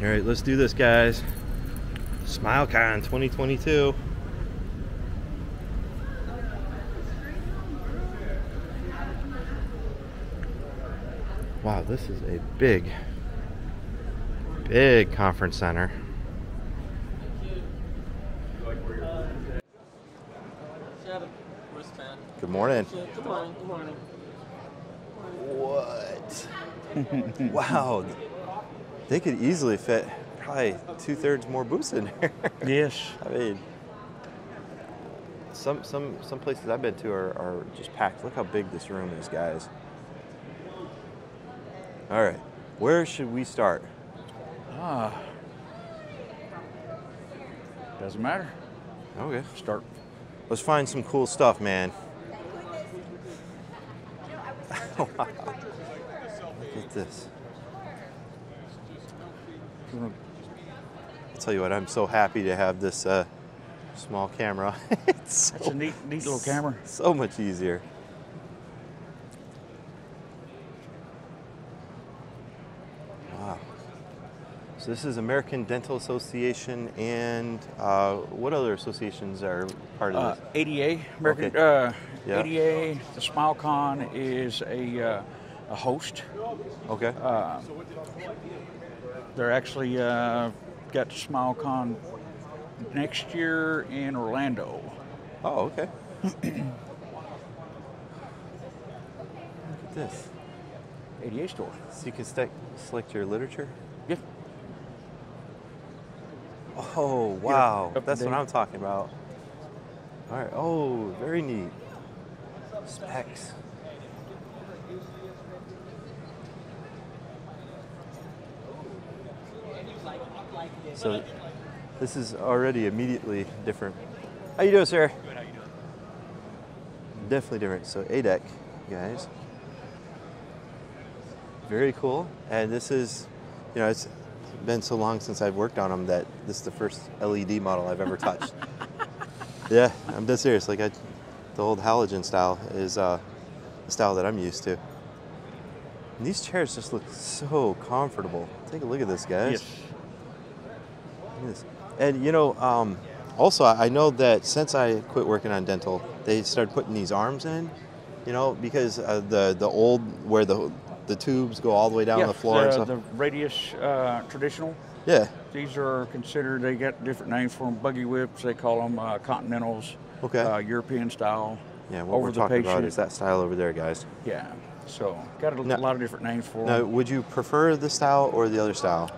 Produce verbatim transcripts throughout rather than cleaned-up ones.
All right, let's do this, guys. SmileCon twenty twenty-two. Wow, this is a big, big conference center. Good morning. Good morning. Good morning. What? Wow. They could easily fit probably two-thirds more booths in here. Yes. I mean, some some some places I've been to are, are just packed. Look how big this room is, guys. All right, where should we start? Ah, doesn't matter. Okay. Start. Let's find some cool stuff, man. Wow. Look at this. I'll tell you what, I'm so happy to have this uh, small camera. It's so, that's a neat, neat little camera. So much easier. Wow. So this is American Dental Association, and uh, what other associations are part of this? Uh, A D A, American, okay. uh, yeah. A D A, the SmileCon is a, uh, a host. Okay. Uh, They're actually uh, got SmileCon next year in Orlando. Oh, okay. Look at this. A D A store. So you can select your literature? Yeah. Oh, wow. Yep. That's what I'm talking about. All right. Oh, very neat. Specs. So this is already immediately different. How you doing, sir? Good, how you doing? Definitely different. So A-dec, guys. Very cool. And this is, you know, it's been so long since I've worked on them that this is the first L E D model I've ever touched. Yeah, I'm dead serious. Like I, the old halogen style is uh, the style that I'm used to. And these chairs just look so comfortable. Take a look at this, guys. Yes. Yes. And you know, um, also I know that since I quit working on dental, they started putting these arms in, you know, because uh, the the old where the the tubes go all the way down yeah, the floor. The, and stuff. The radius uh, traditional. Yeah. These are considered. They got different names for them. Buggy whips. They call them uh, continentals. Okay. Uh, European style. Yeah. What over we're the talking patient. About is that style over there, guys. Yeah. So got a now, lot of different names for now, them. Now, would you prefer the style or the other style?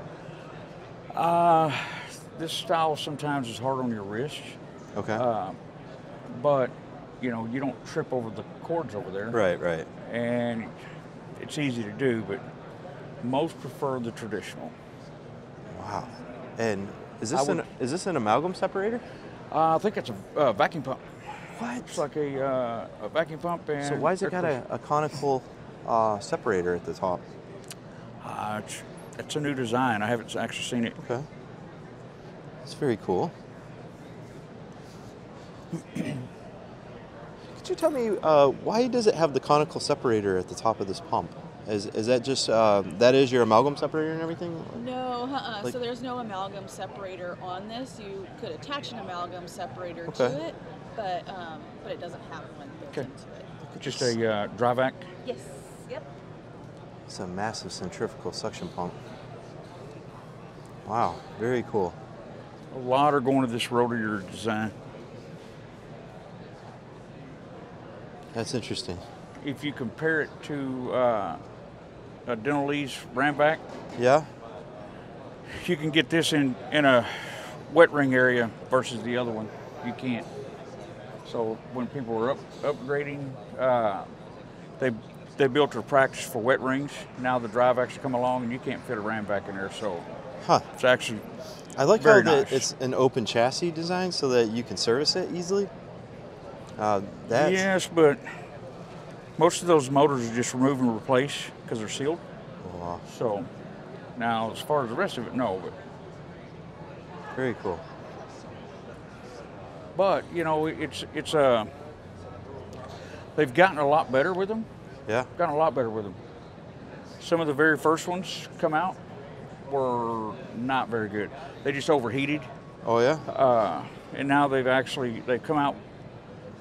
Uh. This style sometimes is hard on your wrist. Okay. Uh, but, you know, you don't trip over the cords over there. Right, right. And it's easy to do, but most prefer the traditional. Wow. And is this, would, an, is this an amalgam separator? Uh, I think it's a uh, vacuum pump. What? It's like a, uh, a vacuum pump. And so why has it got a, a conical uh, separator at the top? Uh, it's, it's a new design. I haven't actually seen it. Okay. It's very cool. Could you tell me uh, why does it have the conical separator at the top of this pump? Is is that just uh, that is your amalgam separator and everything? No, uh-uh. Like, so there's no amalgam separator on this. You could attach an amalgam separator okay. to it, but um, but it doesn't have one built okay. into it. It's just a uh, Dravac. Yes. Yep. It's a massive centrifugal suction pump. Wow, very cool. A lot are going to this rotor design. That's interesting. If you compare it to uh, a Denali's Rambach, yeah, you can get this in in a wet ring area versus the other one. You can't. So when people were up, upgrading, uh, they they built their practice for wet rings. Now the drive actually come along, and you can't fit a Rambach in there. So huh. it's actually. I like Very how nice. the, it's an open chassis design so that you can service it easily. Uh, that's... Yes, but most of those motors are just remove and replace because they're sealed. Wow. So now as far as the rest of it, no. But... Very cool. But, you know, it's, it's uh, they've gotten a lot better with them. Yeah. Gotten a lot better with them. Some of the very first ones come out. were not very good. They just overheated. Oh yeah. Uh, and now they've actually they've come out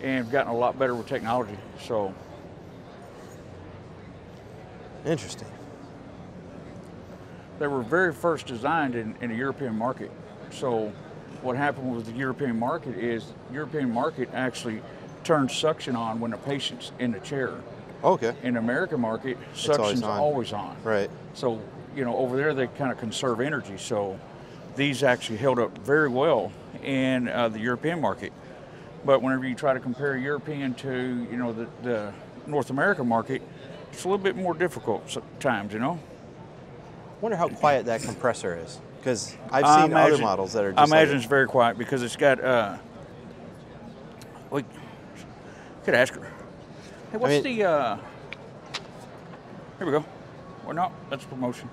and gotten a lot better with technology. So interesting. They were very first designed in, in the European market. So what happened with the European market is European market actually turns suction on when the patient's in the chair. Okay. In the American market, suction's always on. always on. Right. So, you know, over there they kind of conserve energy. So these actually held up very well in uh, the European market. But whenever you try to compare European to, you know, the, the North American market, it's a little bit more difficult sometimes, you know? Wonder how quiet that compressor is, because I've seen imagine, other models that are just I imagine like it's very quiet because it's got, uh, we could ask her. Hey, what's I mean, the, uh, here we go. Or not, that's promotion.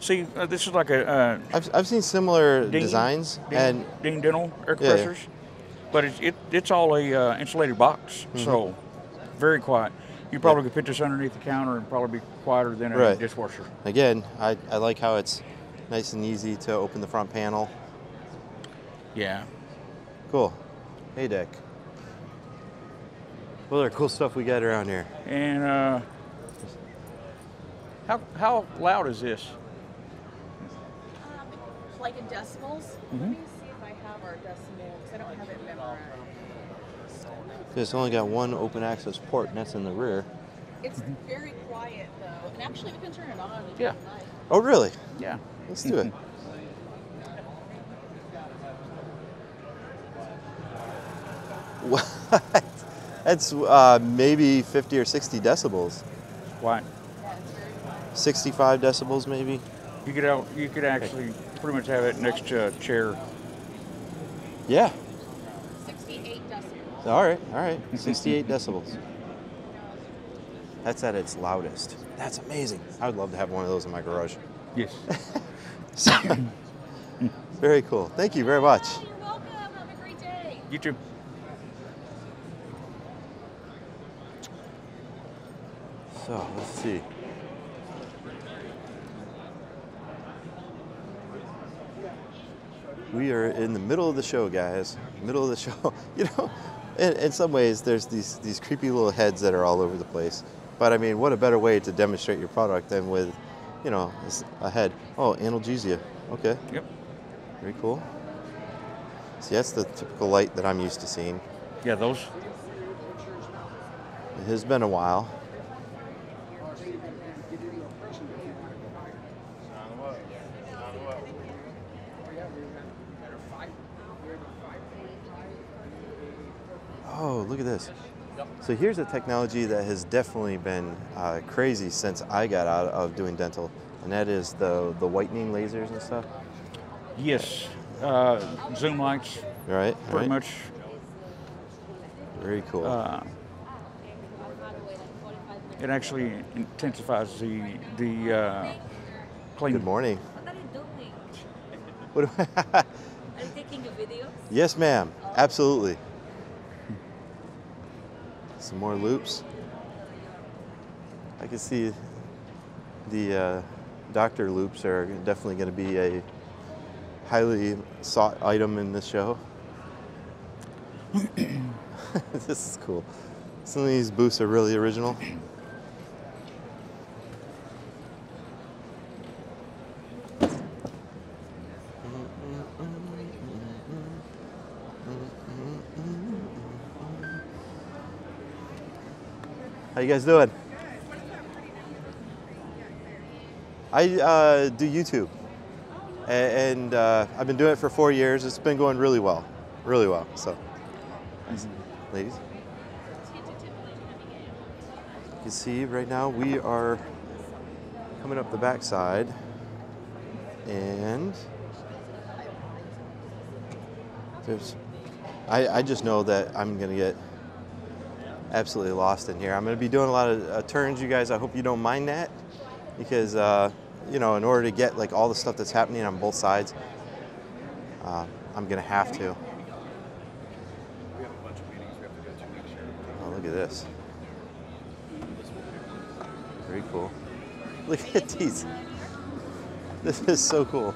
See, uh, this is like a. Uh, I've, I've seen similar Dean, designs. Dean, and Dean Dental air compressors, yeah, yeah. but it's, it, it's all a uh, insulated box, mm-hmm. so very quiet. You probably could put this underneath the counter and probably be quieter than a right. dishwasher. Again, I, I like how it's nice and easy to open the front panel. Yeah. Cool. Hey, A-dec. What other cool stuff we got around here? And uh, how, how loud is this? Um, like in decimals. Mm-hmm. Let me see if I have our decimal, because I don't have it memorized. It's only got one open access port, and that's in the rear. It's mm-hmm. very quiet, though. And actually, we can turn it on. And yeah. Turn it on. Oh, really? Yeah. Let's do mm-hmm. it. What? That's uh, maybe fifty or sixty decibels. Why? Yeah, it's very quiet. sixty-five decibels, maybe. You could out, you could actually okay. pretty much have it next to a chair. Yeah. All right, all right, sixty-eight decibels. That's at its loudest. That's amazing. I would love to have one of those in my garage. Yes. So, very cool. Thank you very much. Oh, you're welcome. Have a great day. You too. So, let's see. We are in the middle of the show, guys. Middle of the show. You know, In, in some ways, there's these, these creepy little heads that are all over the place. But I mean, what a better way to demonstrate your product than with, you know, a head. Oh, analgesia. Okay. Yep. Very cool. See, that's the typical light that I'm used to seeing. Yeah, those. It has been a while. Oh, look at this. So here's a technology that has definitely been uh, crazy since I got out of doing dental, and that is the, the whitening lasers and stuff? Yes, uh, zoom lights, right, pretty right. much. Very cool. Uh, it actually intensifies the, the uh, cleaning. Good morning. What are you doing? What do I Are you taking a video? Yes, ma'am, absolutely. Some more loops. I can see the uh, doctor loops are definitely going to be a highly sought item in this show. This is cool. Some of these booths are really original. How you guys doing? I uh, do YouTube, and uh, I've been doing it for four years. It's been going really well, really well. So, ladies, you can see right now we are coming up the backside, and there's. I I just know that I'm gonna get absolutely lost in here. I'm going to be doing a lot of uh, turns, you guys. I hope you don't mind that, because uh, you know, in order to get like all the stuff that's happening on both sides, uh, I'm going to have to. We have a bunch of meetings we have to go to next year. Oh, look at this. Very cool. Look at these. This is so cool.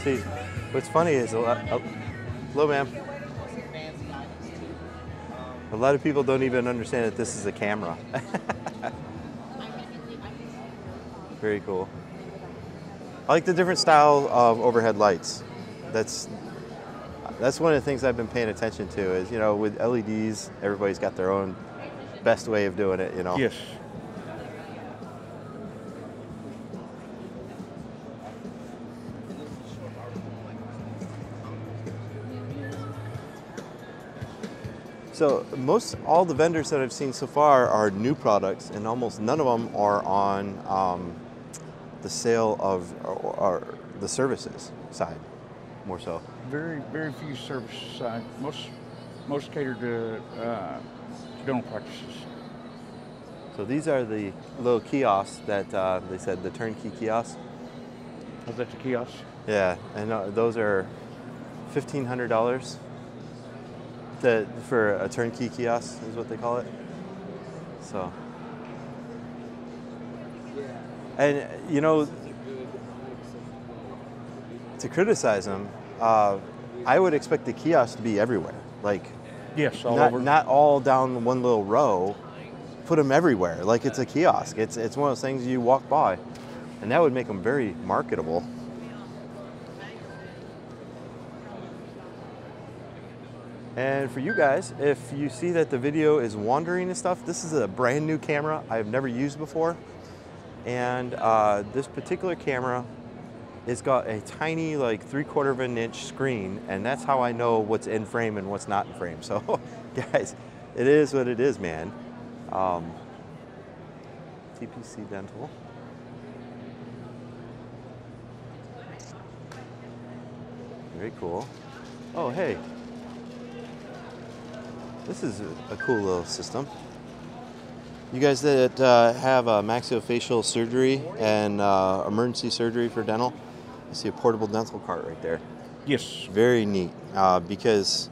See, what's funny is a lot. Oh, hello, ma'am. A lot of people don't even understand that this is a camera. Very cool. I like the different style of overhead lights. That's that's one of the things I've been paying attention to. Is you know with L E Ds, everybody's got their own best way of doing it. You know. Yes. So most all the vendors that I've seen so far are new products, and almost none of them are on um, the sale of or, or the services side, more so. Very, very few service side. Most, most cater to uh, dental practices. So these are the little kiosks that uh, they said the turnkey kiosks. Is that the kiosk? Yeah, and uh, those are fifteen hundred dollars. The, for a turnkey kiosk is what they call it. So, and you know, to criticize them, uh, I would expect the kiosk to be everywhere. Like, yes, all not, over. Not all down one little row. Put them everywhere. Like it's a kiosk. It's it's one of those things you walk by, and that would make them very marketable. And for you guys, if you see that the video is wandering and stuff, this is a brand new camera I've never used before. And uh, this particular camera, it's got a tiny like three quarter of an inch screen, and that's how I know what's in frame and what's not in frame. So guys, it is what it is, man. Um, T P C Dental. Very cool. Oh, hey. This is a cool little system. You guys that uh, have uh, maxillofacial surgery and uh, emergency surgery for dental, I see a portable dental cart right there. Yes. Very neat, uh, because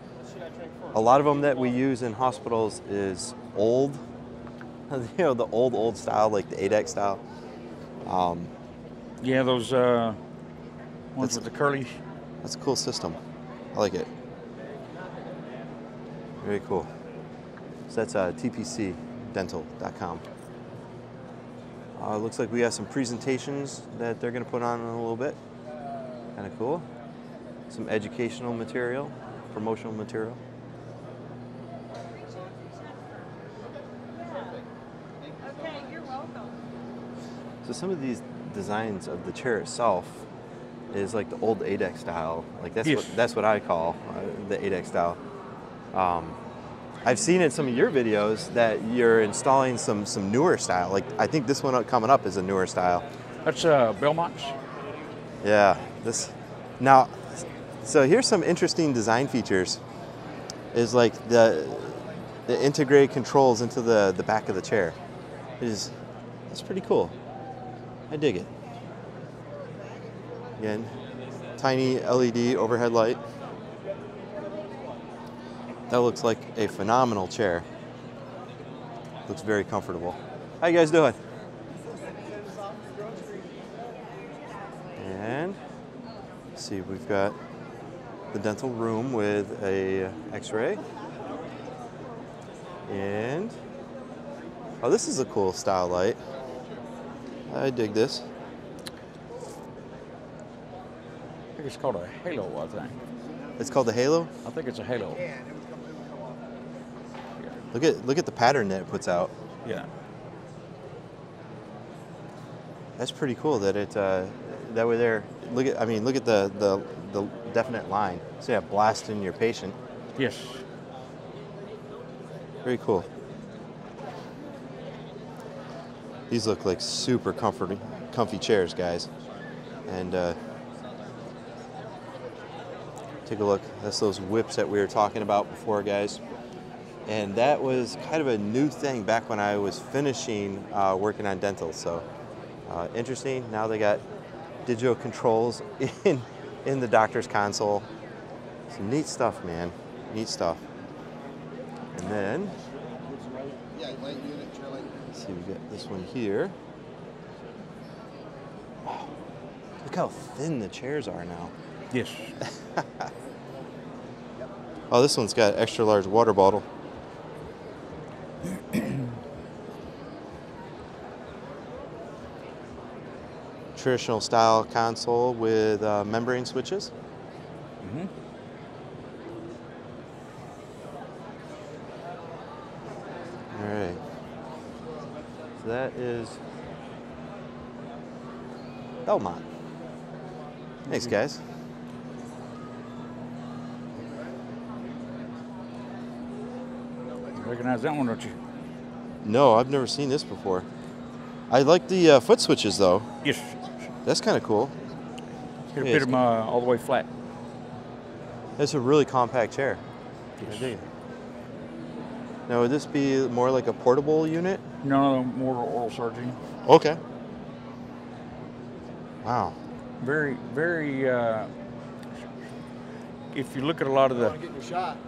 a lot of them that we use in hospitals is old, you know, the old, old style, like the A-dec style. Um, yeah, those uh, ones with the curly. That's a cool system. I like it. Very cool. So that's uh, T P C dental dot com. Uh, looks like we have some presentations that they're going to put on in a little bit. Kind of cool. Some educational material, promotional material. Okay, you're welcome. So some of these designs of the chair itself is like the old A-dec style. Like that's yes. what that's what I call uh, the A-dec style. Um, I've seen in some of your videos that you're installing some some newer style. Like I think this one coming up is a newer style. That's uh, Belmont's. Yeah. This. Now, so here's some interesting design features. Is like the the integrated controls into the the back of the chair. It is. That's pretty cool. I dig it. Again, tiny L E D overhead light. That looks like a phenomenal chair. Looks very comfortable. How you guys doing? And let's see, we've got the dental room with a X-ray. And oh, this is a cool style light. I dig this. I think it's called a halo, I think. It's called a halo? I think it's a halo. Look at look at the pattern that it puts out. Yeah. That's pretty cool that it uh, that we're there. Look at I mean look at the the, the definite line. So yeah, blasting your patient. Yes. Very cool. These look like super comforting, comfy chairs, guys. And uh, take a look. That's those whips that we were talking about before, guys. And that was kind of a new thing back when I was finishing uh, working on dental. So uh, interesting. Now they got digital controls in in the doctor's console. Some neat stuff, man. Neat stuff. And then, see, we got this one here. Wow. Look how thin the chairs are now. Yes. Oh, this one's got an extra large water bottle. Traditional style console with uh, membrane switches. Mm-hmm. All right. So that is Belmont. Thanks, guys. You recognize that one, don't you? No, I've never seen this before. I like the uh, foot switches, though. Yes. That's kind of cool. Could have fit them uh, all the way flat. That's a really compact chair. Yes. I dig it. Now, would this be more like a portable unit? No, more oral surgery. Okay. Wow. Very, very, uh, if you look at a lot of the...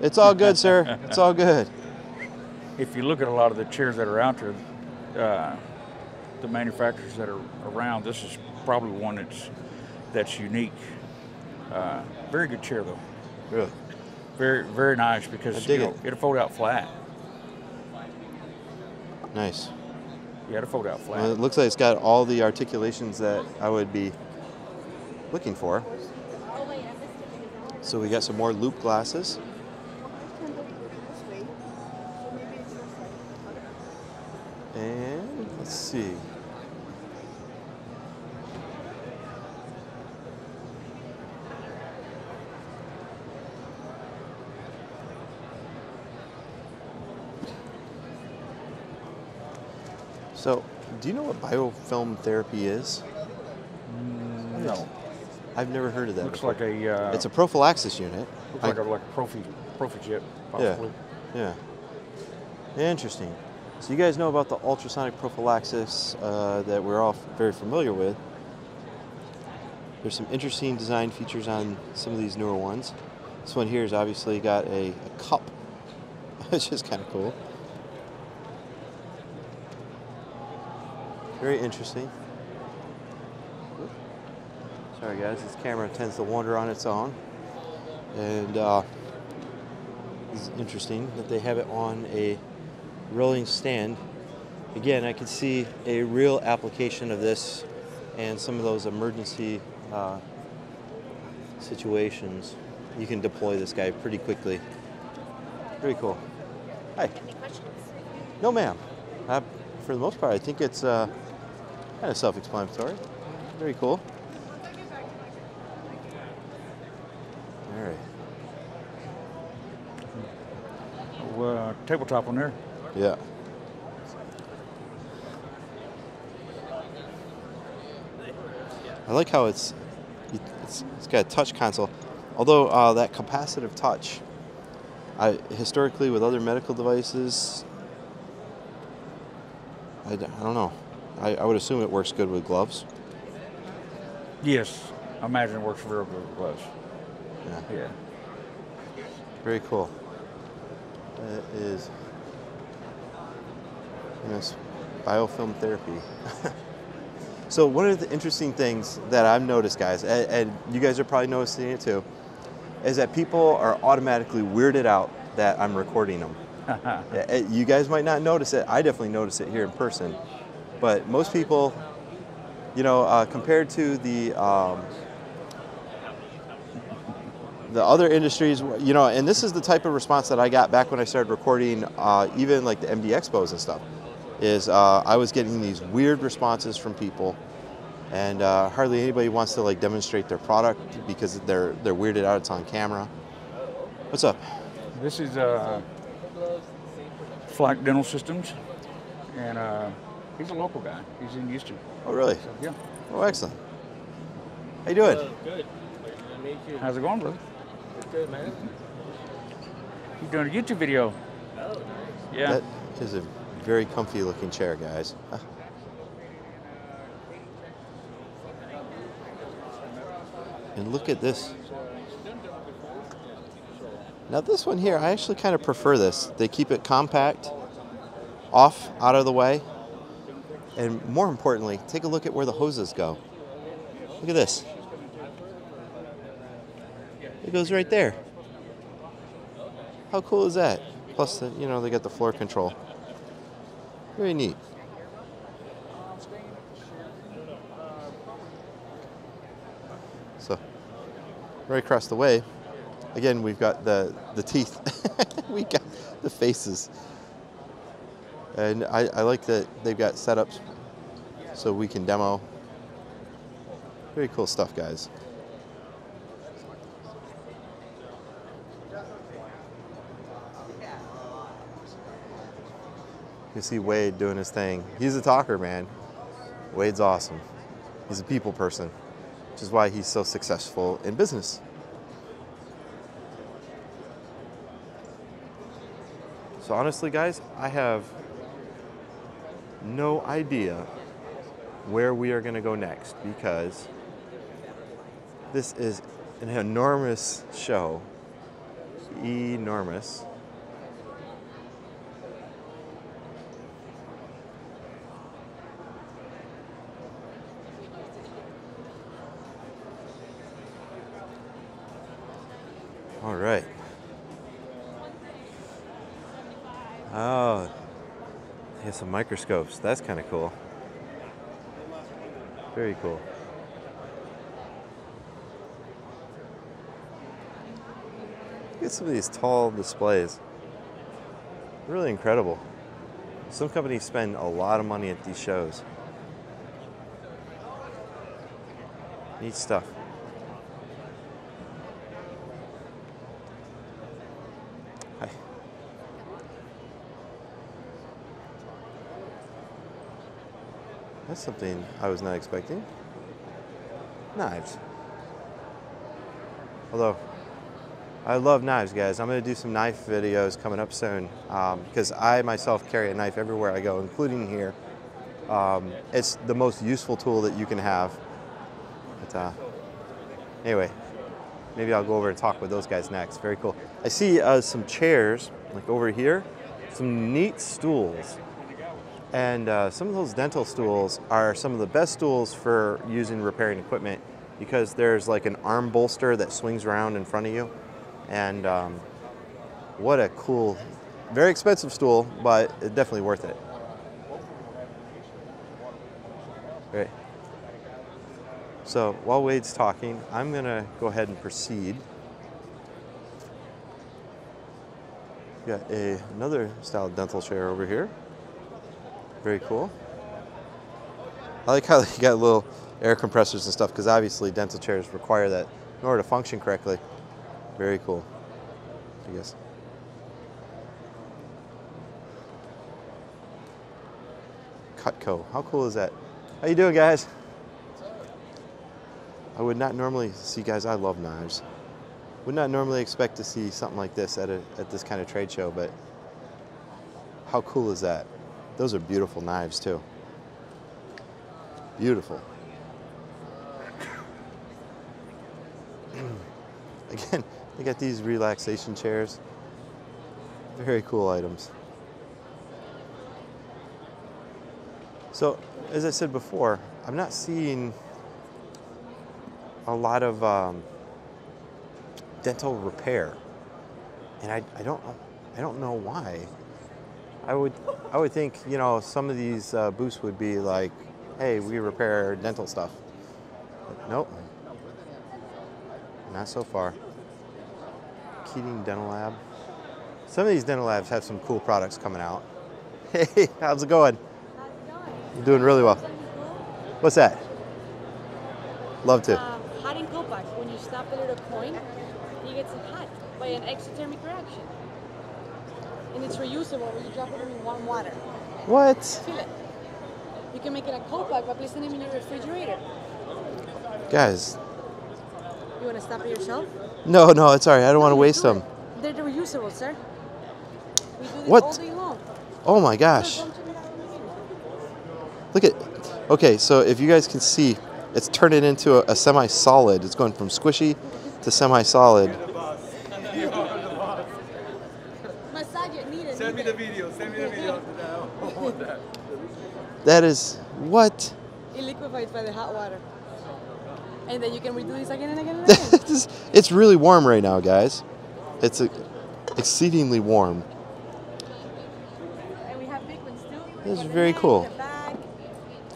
It's all good, sir. It's all good. If you look at a lot of the chairs that are out there, uh, the manufacturers that are around, this is probably one that's, that's unique. Uh, very good chair, though. Really? Very, very nice, because you know, it. it'll fold out flat. Nice. Yeah, it'll fold out flat. Well, it looks like it's got all the articulations that I would be looking for. So we got some more loop glasses. And let's see. So, do you know what biofilm therapy is? No. I've never heard of that. Looks before. like a. Uh, it's a prophylaxis unit. Looks I, like a like a profi, Profijet, possibly. Yeah. Yeah. Interesting. So you guys know about the ultrasonic prophylaxis uh, that we're all very familiar with. There's some interesting design features on some of these newer ones. This one here has obviously got a, a cup, which is kind of cool. Very interesting. Sorry guys, this camera tends to wander on its own. And uh, it's interesting that they have it on a rolling stand. Again, I can see a real application of this and some of those emergency uh, situations. You can deploy this guy pretty quickly. Pretty cool. Hi. Any questions? No, ma'am. Uh, for the most part, I think it's uh, kind of self-explanatory. Very cool. Uh, tabletop on there. Yeah. I like how it's it's, it's got a touch console, although uh, that capacitive touch. I historically with other medical devices, I, I don't know. I, I would assume it works good with gloves. Yes, I imagine it works very good with gloves. Yeah. Yeah. Very cool. That is yes, biofilm therapy. So one of the interesting things that I've noticed, guys, and, and you guys are probably noticing it too, is that people are automatically weirded out that I'm recording them. You guys might not notice it. I definitely notice it here in person. But most people, you know, uh, compared to the... Um, the other industries, you know, and this is the type of response that I got back when I started recording, uh, even like the M D Expos and stuff, is uh, I was getting these weird responses from people, and uh, hardly anybody wants to like demonstrate their product because they're they're weirded out. It's on camera. What's up? This is uh, Flach Dental Systems, and uh, he's a local guy. He's in Houston. Oh, really? So, yeah. Oh, excellent. How you doing? Uh, good. How's it going, brother? Good, man. You're doing a YouTube video. Oh, nice. Yeah. That is a very comfy looking chair, guys. Huh. And look at this. Now this one here, I actually kind of prefer this. They keep it compact, off, out of the way, and more importantly, take a look at where the hoses go. Look at this. It goes right there. How cool is that? Plus, the, you know, they got the floor control. Very neat. So, right across the way, again, we've got the, the teeth. We got the faces. And I, I like that they've got setups so we can demo. Very cool stuff, guys. You see Wade doing his thing. He's a talker, man. Wade's awesome. He's a people person, which is why he's so successful in business. So honestly, guys, I have no idea where we are gonna go next because this is an enormous show, enormous. All right. Oh, they have some microscopes. That's kind of cool. Very cool. Look at some of these tall displays. Really incredible. Some companies spend a lot of money at these shows. Neat stuff. That's something I was not expecting. Knives. Although, I love knives, guys. I'm gonna do some knife videos coming up soon um, because I myself carry a knife everywhere I go, including here. Um, it's the most useful tool that you can have. But uh, anyway, maybe I'll go over and talk with those guys next. Very cool. I see uh, some chairs, like over here, some neat stools. And uh, some of those dental stools are some of the best stools for using repairing equipment because there's like an arm bolster that swings around in front of you. And um, what a cool, very expensive stool, but definitely worth it. Great. So while Wade's talking, I'm gonna go ahead and proceed. Got a, another style dental chair over here. Very cool. I like how they got little air compressors and stuff because obviously dental chairs require that in order to function correctly. Very cool, I guess. Cutco, how cool is that? How you doing, guys? I would not normally see, guys, I love knives. Would not normally expect to see something like this at, a, at this kind of trade show, but how cool is that? Those are beautiful knives too. Beautiful. Again, they got these relaxation chairs. Very cool items. So, as I said before, I'm not seeing a lot of um, dental repair, and I, I don't, I don't know why. I would, I would think, you know, some of these uh, booths would be like, hey, we repair dental stuff. But nope, not so far. Keating Dental Lab. Some of these dental labs have some cool products coming out. Hey, how's it going? How's it going? You're doing really well. What's that? Love to. Um, hot and cold box. When you stop a little coin, you get some hot by an exothermic reaction. And it's reusable when you drop it in warm water. What? Fill it. You can make it a cold pack by placing it in your refrigerator. Guys. You want to stop it yourself? No, no, it's all right. I don't no, want to waste do them. They're reusable, sir. We do this what? all day long. Oh my gosh. Look at, okay, so if you guys can see, it's turned it into a, a semi-solid. It's going from squishy to semi-solid. That is what? It liquefies by the hot water. And then you can redo this again and again and again. It's really warm right now, guys. It's a, exceedingly warm. And we have big ones too. This is very cool.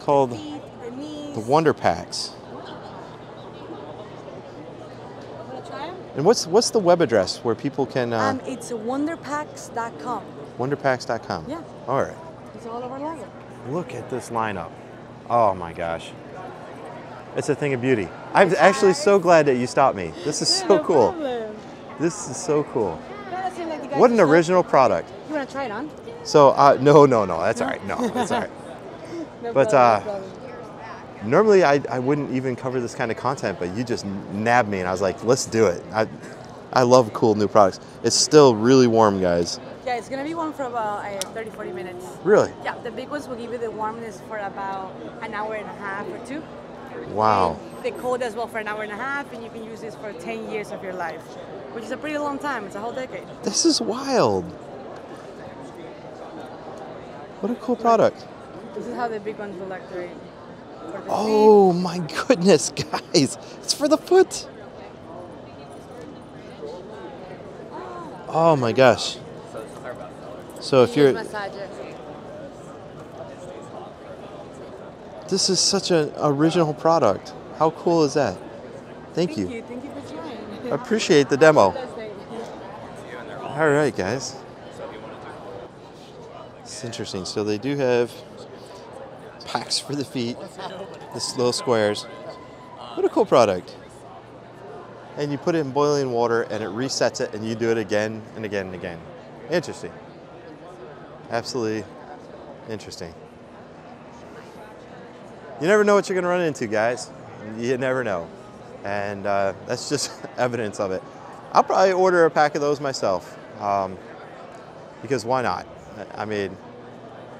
Called the WonderPax. And what's what's the web address where people can? Uh, um, it's wonderpax dot com. wonderpax dot com. Yeah. All right. It's all over logo. Look at this lineup. Oh my gosh. It's a thing of beauty. I'm actually so glad that you stopped me. This is so cool. This is so cool. What an original product. You want to try it on? So uh, no, no, no. That's all right. No, that's all right. But uh, normally I, I wouldn't even cover this kind of content, but you just nabbed me and I was like, let's do it. I, I love cool new products. It's still really warm, guys. Yeah, it's going to be warm for about uh, thirty, forty minutes. Really? Yeah, the big ones will give you the warmness for about an hour and a half or two. Wow. And the cold as well for an hour and a half, and you can use this for ten years of your life, which is a pretty long time. It's a whole decade. This is wild. What a cool product. This is how the big ones will like to eat. Oh feet. My goodness, guys. It's for the foot. Oh, oh my gosh. So if you're... This is such an original product. How cool is that? Thank, Thank you. you. Thank you for trying. I appreciate the demo. All right, guys. It's interesting. So they do have packs for the feet, the little squares. What a cool product. And you put it in boiling water and it resets it and you do it again and again and again. Interesting. Absolutely interesting. You never know what you're gonna run into, guys. You never know. And uh, that's just evidence of it. I'll probably order a pack of those myself um, because why not? I mean,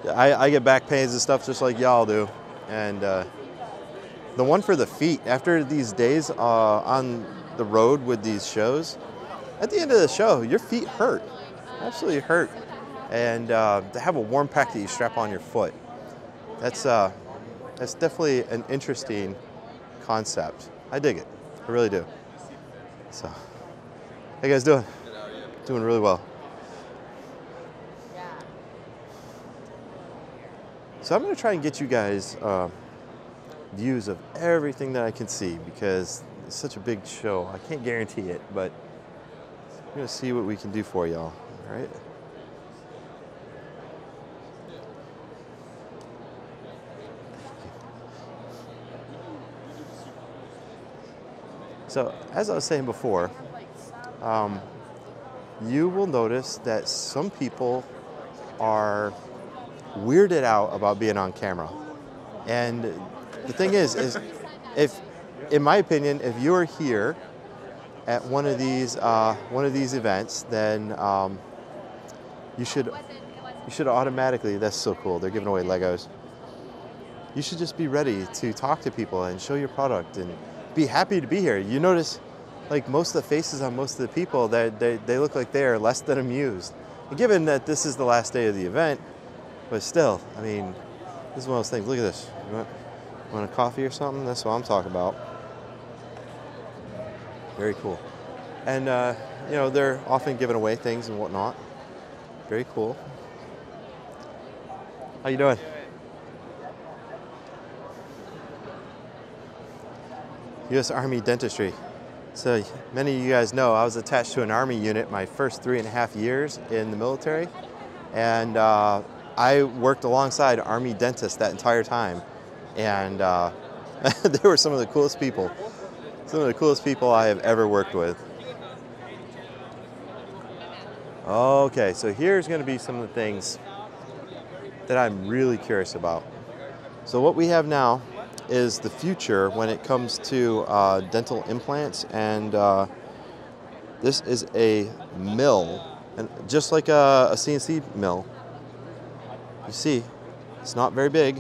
I, I get back pains and stuff just like y'all do. And uh, the one for the feet, after these days uh, on the road with these shows, at the end of the show, your feet hurt, absolutely hurt. And uh, to have a warm pack that you strap on your foot, that's, uh, That's definitely an interesting concept. I dig it. I really do. So, how you guys doing? Good, how are you? Doing really well. Yeah. So I'm going to try and get you guys uh, views of everything that I can see because it's such a big show. I can't guarantee it, but I'm going to see what we can do for y'all. All right. So as I was saying before, um, you will notice that some people are weirded out about being on camera. And the thing is, is if, in my opinion, if you are here at one of these uh, one of these events, then um, you should you should automatically. That's so cool. They're giving away Legos. You should just be ready to talk to people and show your product and be happy to be here. You notice, like, most of the faces on most of the people, that they, they look like they are less than amused. And given that this is the last day of the event, but still, I mean, this is one of those things. Look at this. You want, you want a coffee or something? That's what I'm talking about. Very cool. And uh, you know, they're often giving away things and whatnot. Very cool. How you doing? U S Army Dentistry. So many of you guys know I was attached to an Army unit my first three and a half years in the military. And uh, I worked alongside Army dentists that entire time. And uh, they were some of the coolest people. Some of the coolest people I have ever worked with. Okay, so here's gonna be some of the things that I'm really curious about. So what we have now is the future when it comes to uh, dental implants, and uh, this is a mill, and just like a, a C N C mill. You see, it's not very big,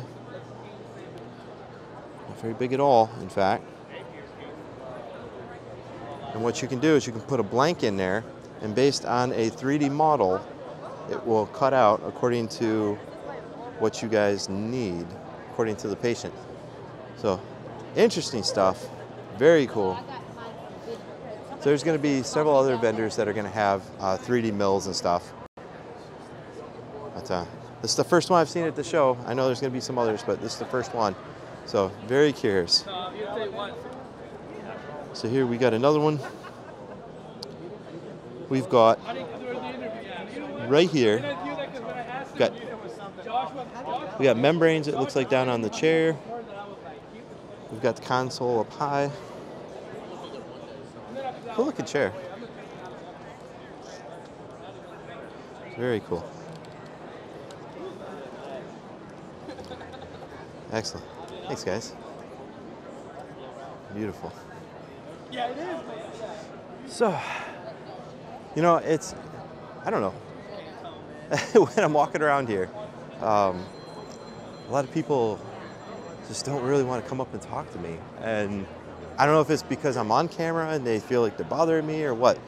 not very big at all, in fact. And what you can do is you can put a blank in there, and based on a three D model, it will cut out according to what you guys need according to the patient. So interesting stuff, very cool. So there's going to be several other vendors that are going to have uh, three D mills and stuff. But uh, this is the first one I've seen at the show. I know there's going to be some others, but this is the first one. So very curious. So here we got another one. We've got right here, we got, we got membranes, it looks like, down on the chair. We've got the console up high. Cool looking chair. Very cool. Excellent. Thanks, guys. Beautiful. Yeah, it is. So, you know, it's, I don't know. When I'm walking around here, um, a lot of people just don't really want to come up and talk to me. And I don't know if it's because I'm on camera and they feel like they're bothering me or what,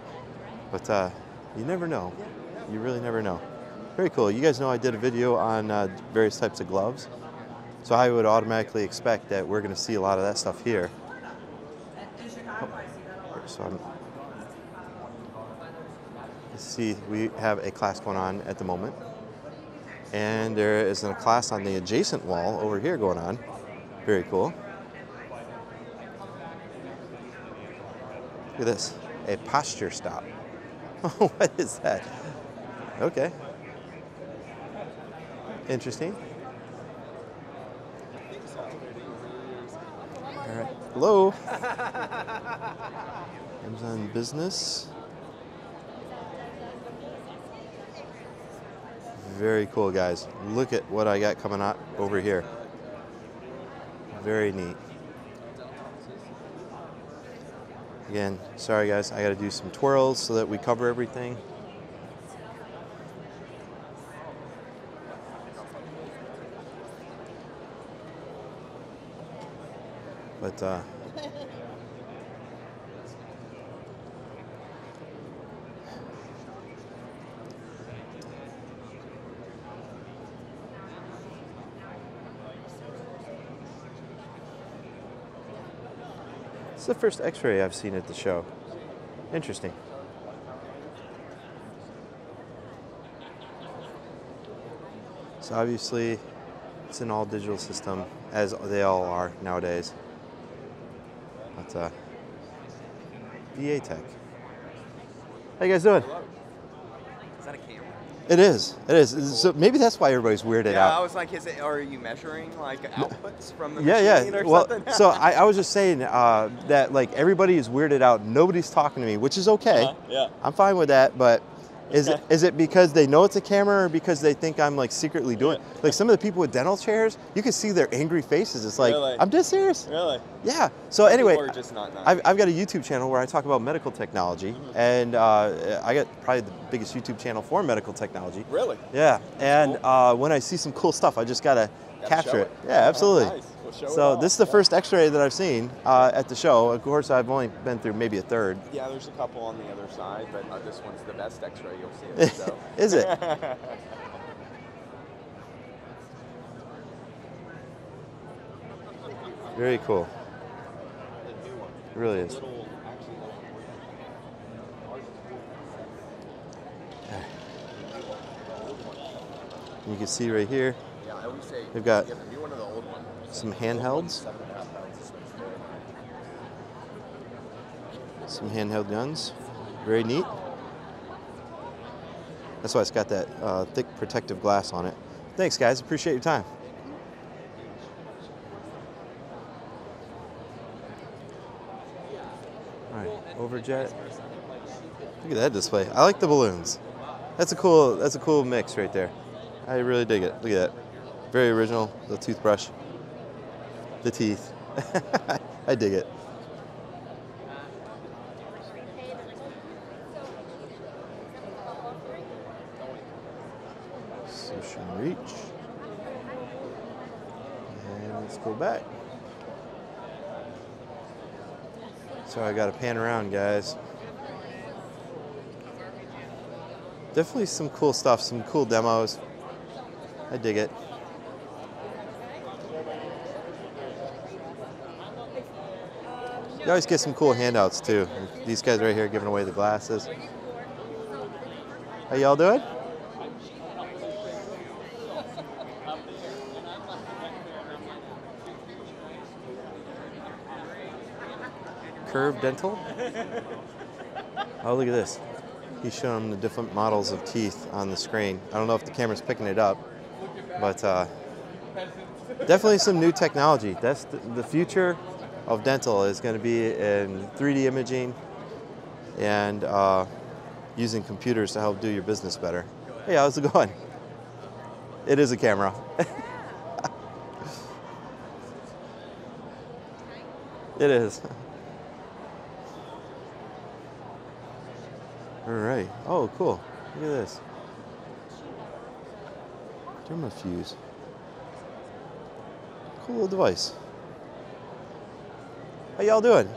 but uh, you never know. You really never know. Very cool. You guys know I did a video on uh, various types of gloves. So I would automatically expect that we're going to see a lot of that stuff here. Oh, so I'm, let's see, we have a class going on at the moment. And there is a class on the adjacent wall over here going on. Very cool. Look at this, a posture stop. What is that? Okay. Interesting. All right. Hello. Amazon Business. Very cool, guys. Look at what I got coming up over here. Very neat. Again, sorry guys, I got to do some twirls so that we cover everything. But uh, it's the first x-ray I've seen at the show. Interesting. So obviously it's an all digital system, as they all are nowadays. But uh, VATech. How you guys doing? Hello. Is that a camera? It is. It is. Cool. So maybe that's why everybody's weirded yeah, out. Yeah, I was like, is it? Are you measuring like outputs from the yeah, machine yeah. or well, something? So I, I was just saying uh, that like everybody is weirded out. Nobody's talking to me, which is okay. Uh-huh. Yeah. I'm fine with that, but. Is, okay. it, is it because they know it's a camera or because they think I'm like secretly doing yeah. it? Like some of the people with dental chairs, you can see their angry faces. It's like, really? I'm just serious. Really? Yeah. So some anyway, just not nice. I've, I've got a YouTube channel where I talk about medical technology mm-hmm. and uh, I got probably the biggest YouTube channel for medical technology. Really? Yeah. That's and cool. uh, when I see some cool stuff, I just got to capture it. it. Yeah, absolutely. Oh, nice. We'll show so it this is the yeah. first x-ray that I've seen uh, at the show. Of course, I've only been through maybe a third. Yeah, there's a couple on the other side, but uh, this one's the best x-ray you'll see. It, so. Is it? Very cool. It really is. You can see right here. They've got some handhelds, some handheld guns, very neat. That's why it's got that uh, thick protective glass on it. Thanks guys, appreciate your time. All right, Overjet, look at that display. I like the balloons. That's a cool, that's a cool mix right there. I really dig it, look at that. Very original, the toothbrush, the teeth. I dig it. Social reach. And let's go back. So I gotta pan around, guys. Definitely some cool stuff, some cool demos. I dig it. You always get some cool handouts too. These guys right here giving away the glasses. How y'all doing? Curved Dental. Oh, look at this. He's showing the different models of teeth on the screen. I don't know if the camera's picking it up, but uh, definitely some new technology. That's the, the future of dental is going to be in three D imaging and uh, using computers to help do your business better. Hey, how's it going? It is a camera. It is. All right. Oh, cool. Look at this. Dermafuse. Cool little device. How y'all doing?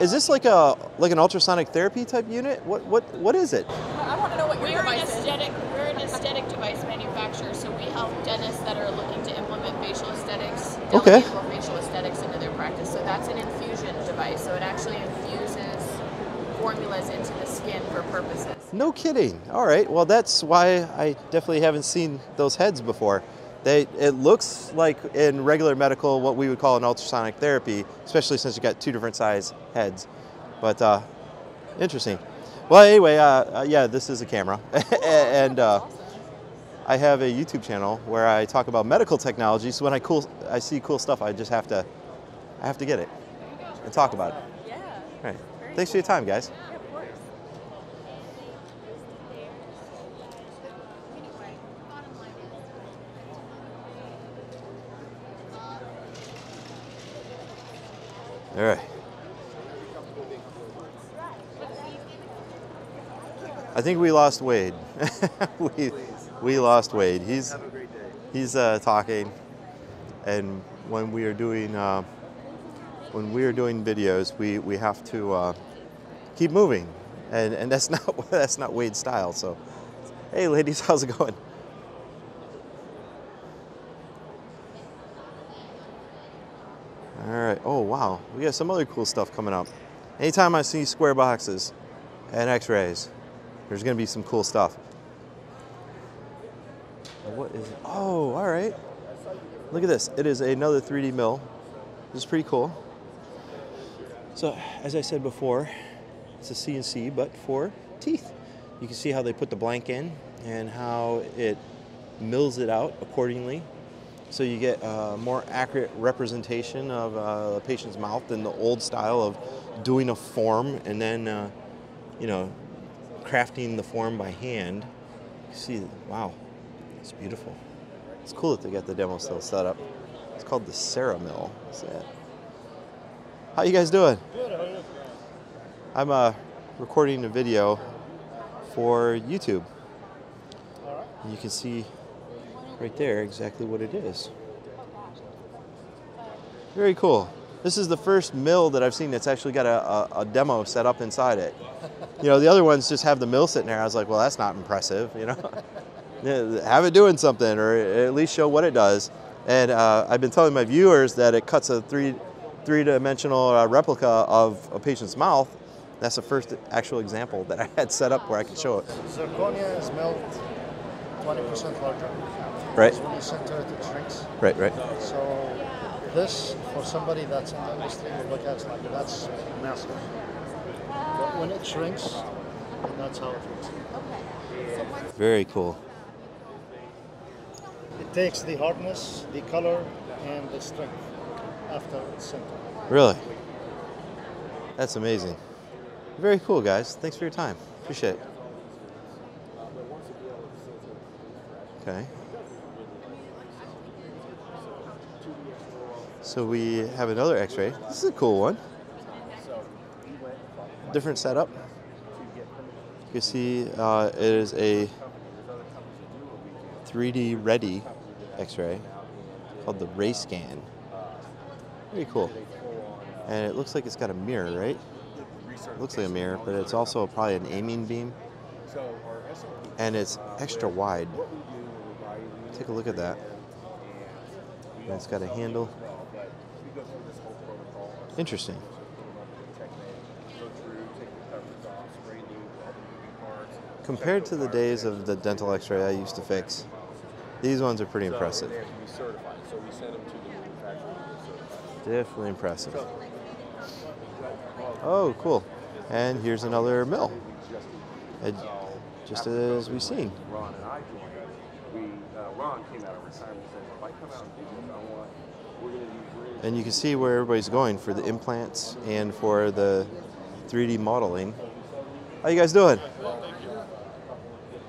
Is this like a like an ultrasonic therapy type unit? What what what is it? I want to know what your we're device an aesthetic, is. We're an aesthetic device manufacturer, so we help dentists that are looking to implement facial aesthetics, okay, facial aesthetics into their practice. So that's an infusion device. So it actually infuses formulas into the skin for purposes. No kidding. All right. Well, that's why I definitely haven't seen those heads before. They, it looks like in regular medical what we would call an ultrasonic therapy, especially since you've got two different size heads. But uh, interesting. Well, anyway, uh, uh, yeah, this is a camera. And uh, I have a YouTube channel where I talk about medical technology. So when I, cool, I see cool stuff, I just have to, I have to get it and talk about it. Yeah. All right. Thanks for your time, guys. Yeah, of course. All right. I think we lost Wade. we we lost Wade. He's he's uh, talking, and when we are doing. Uh, When we are doing videos, we, we have to uh, keep moving, and and that's not that's not Wade's style. So, hey, ladies, how's it going? All right. Oh wow, we got some other cool stuff coming up. Anytime I see square boxes and X-rays, there's going to be some cool stuff. What is it? Oh, all right. Look at this. It is another three D mill. This is pretty cool. So, as I said before, it's a C N C, but for teeth. You can see how they put the blank in and how it mills it out accordingly. So you get a more accurate representation of a patient's mouth than the old style of doing a form and then, uh, you know, crafting the form by hand. You see, wow, it's beautiful. It's cool that they got the demo still set up. It's called the CeraMill. That's it. How you guys doing? Good, how are you? I'm uh, recording a video for YouTube. And you can see right there exactly what it is. Very cool. This is the first mill that I've seen that's actually got a, a, a demo set up inside it. You know, the other ones just have the mill sitting there. I was like, well, that's not impressive, you know. Have it doing something or at least show what it does. And uh, I've been telling my viewers that it cuts a three three-dimensional uh, replica of a patient's mouth. That's the first actual example that I had set up where I could show it. Zirconia is milled twenty percent larger. Right. When you center it, it shrinks. Right, right. So this, for somebody that's in the industry, will look at it like that's massive. But when it shrinks, that's how it looks. Very cool. It takes the hardness, the color, and the strength. After really? That's amazing. Very cool, guys. Thanks for your time. Appreciate it. Okay. So we have another X-ray. This is a cool one. Different setup. You can see uh, it is a three D ready X-ray called the RayScan. Pretty cool. And it looks like it's got a mirror, right? It looks like a mirror, but it's also probably an aiming beam. And it's extra wide. Take a look at that. And it's got a handle. Interesting. Compared to the days of the dental x-ray I used to fix, these ones are pretty impressive. So they have to be certified, so we send them to the manufacturer to get certified. Definitely impressive. Oh, cool. And here's another mill, it, just as we've seen. Ron and I joined. Ron came out of retirement and said, if I come out and do this, I want, we're going to do bridge. And you can see where everybody's going for the implants and for the three D modeling. How you guys doing?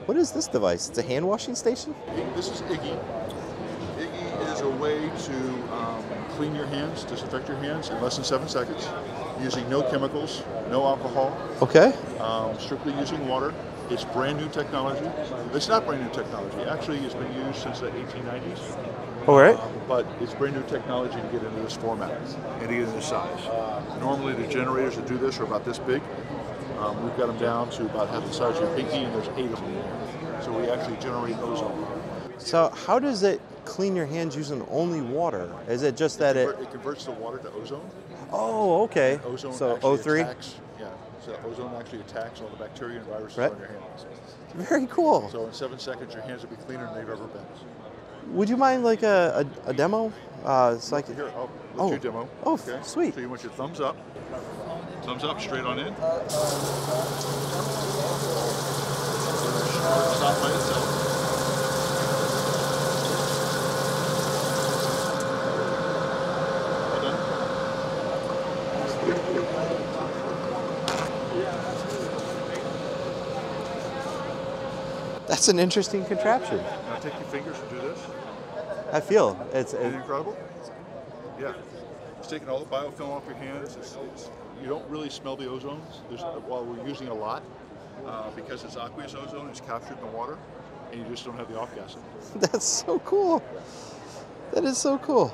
What is this device? It's a hand washing station? This is Iggy. Iggy is a way to um, clean your hands, disinfect your hands in less than seven seconds, using no chemicals, no alcohol. Okay. Um, strictly using water. It's brand new technology. It's not brand new technology. Actually, it's been used since the eighteen nineties. All right. Um, but it's brand new technology to get into this format. And to get into size. Uh, normally, the generators that do this are about this big. Um, we've got them down to about half the size of your pinky, and there's eight of them. So we actually generate those all. So how does it clean your hands using only water? Is it just that it... It, it converts the water to ozone. Oh, okay. And ozone so O three? Attacks, yeah, so ozone actually attacks all the bacteria and viruses right. on your hands. Very cool. So in seven seconds, your hands will be cleaner than they've ever been. Would you mind like a, a, a demo? Uh, so I can... Here, I'll let oh. you demo. Oh, okay. Sweet. So you want your thumbs up. Thumbs up, straight on in. It'll stop by itself. That's an interesting contraption. Now take your fingers and do this. I feel it's, it's incredible. Yeah, it's taking all the biofilm off your hands. It's, it's, You don't really smell the ozone while we're using a lot uh, because it's aqueous ozone, it's captured in the water, and you just don't have the off gassing. That's so cool. That is so cool.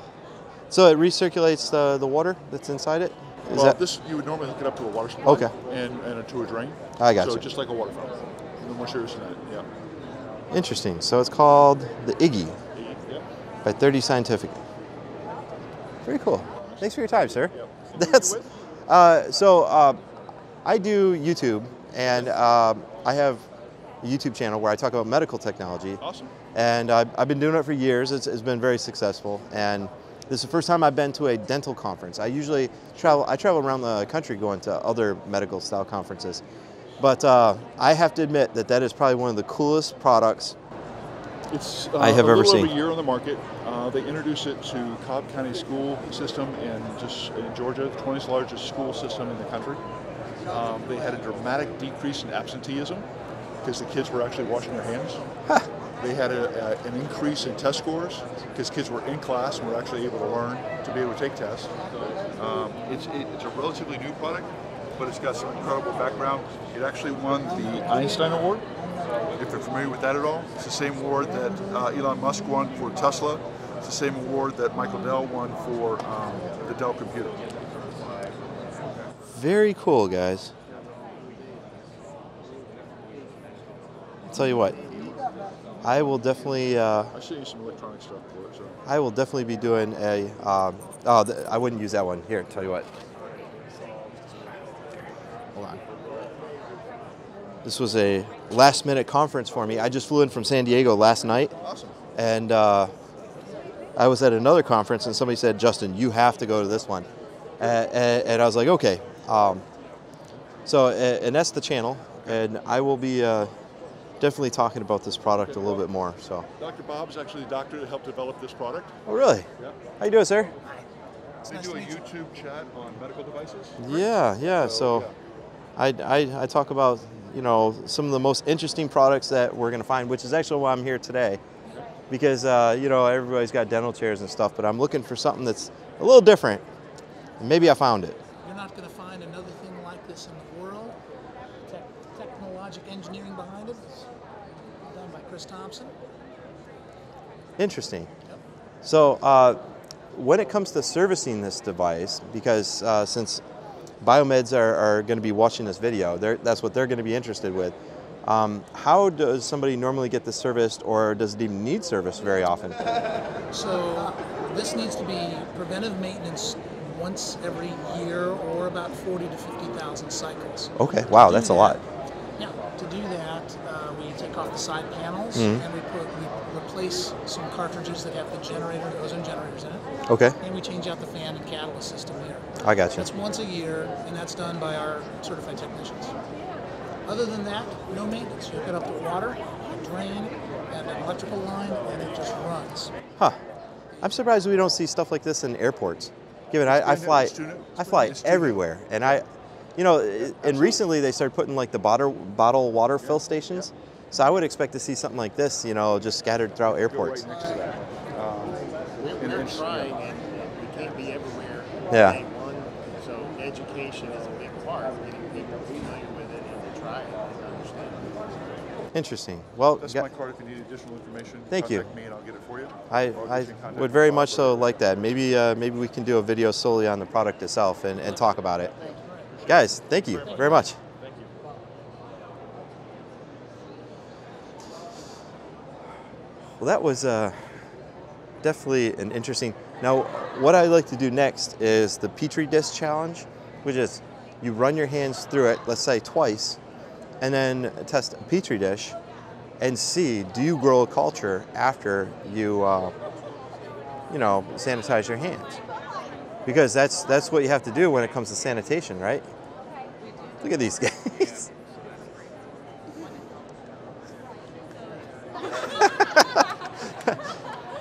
So it recirculates the, the water that's inside it? Is well, that... this, you would normally hook it up to a water supply okay. and, and to a drain. I got so you. So just like a water fountain. No more serious than that, yeah. Interesting. So it's called the Iggy, Iggy yeah. by thirty Scientific. Very cool. Thanks for your time, sir. Yeah. That's... Uh, so uh, I do YouTube, and uh, I have a YouTube channel where I talk about medical technology. Awesome. And I've, I've been doing it for years. It's, it's been very successful, and this is the first time I've been to a dental conference. I usually travel. I travel around the country going to other medical style conferences, but uh, I have to admit that that is probably one of the coolest products it's, uh, I have ever seen. It's a little over a year on the market. Uh, they introduced it to Cobb County School System in just in Georgia, the twentieth largest school system in the country. Um, they had a dramatic decrease in absenteeism because the kids were actually washing their hands. Huh. They had a, a, an increase in test scores because kids were in class and were actually able to learn to be able to take tests. Um, it's, it, it's a relatively new product, but it's got some incredible background. It actually won the Einstein Award, if you're familiar with that at all. It's the same award that uh, Elon Musk won for Tesla. It's the same award that Michael Dell won for um, the Dell computer. Very cool, guys. I'll tell you what, I will definitely. Uh, I show you some electronic stuff for it. So. I will definitely be doing a. Um, oh, th I wouldn't use that one. Here, tell you what. Hold on. This was a last-minute conference for me. I just flew in from San Diego last night. Awesome. And. Uh, I was at another conference and somebody said, Justin, you have to go to this one. Uh, and, and I was like, okay. Um, so, and that's the channel. And I will be uh, definitely talking about this product a little bit more. So, Doctor Bob is actually the doctor that helped develop this product. Oh, really? Yeah. How you doing, sir? They do a YouTube chat on medical devices. Yeah, yeah. So, so yeah. I, I, I talk about, you know, some of the most interesting products that we're going to find, which is actually why I'm here today. Because, uh, you know, everybody's got dental chairs and stuff, but I'm looking for something that's a little different. And maybe I found it. You're not going to find another thing like this in the world. Te technologic engineering behind it. Done by Chris Thompson. Interesting. Yep. So uh, when it comes to servicing this device, because uh, since biomeds are, are going to be watching this video, that's what they're going to be interested with. Um, how does somebody normally get this serviced, or does it even need service very often? So this needs to be preventive maintenance once every year, or about forty to fifty thousand cycles. Okay, wow, that's that, a lot. Now, to do that, uh, we take off the side panels mm-hmm. and we put we replace some cartridges that have the generator, ozone generators in it. Okay. And we change out the fan and catalyst system there. I got you. That's once a year, and that's done by our certified technicians. Other than that, no maintenance. You hook it up with water, a drain, and an electrical line, and it just runs. Huh. I'm surprised we don't see stuff like this in airports. Given I, I fly, I fly everywhere, and I, you know, and recently they started putting like the bottle bottle water fill stations. So I would expect to see something like this, you know, just scattered throughout airports. Go right next to that. Um, We're trying, and we can't be everywhere. Yeah. So education is a big part of getting people familiar with it and to try it and understand it. Interesting. Well, that's my card. If you need additional information, thank you. Contact me and I'll get it for you. I, I would very much so like that. Maybe uh, maybe we can do a video solely on the product itself and, and talk about it. Guys, thank you very much. Thank you. Well, that was uh, definitely an interesting. Now, what I like to do next is the Petri dish challenge, which is you run your hands through it, let's say twice, and then test a Petri dish and see, do you grow a culture after you, uh, you know, sanitize your hands? Because that's that's what you have to do when it comes to sanitation, right? Look at these guys.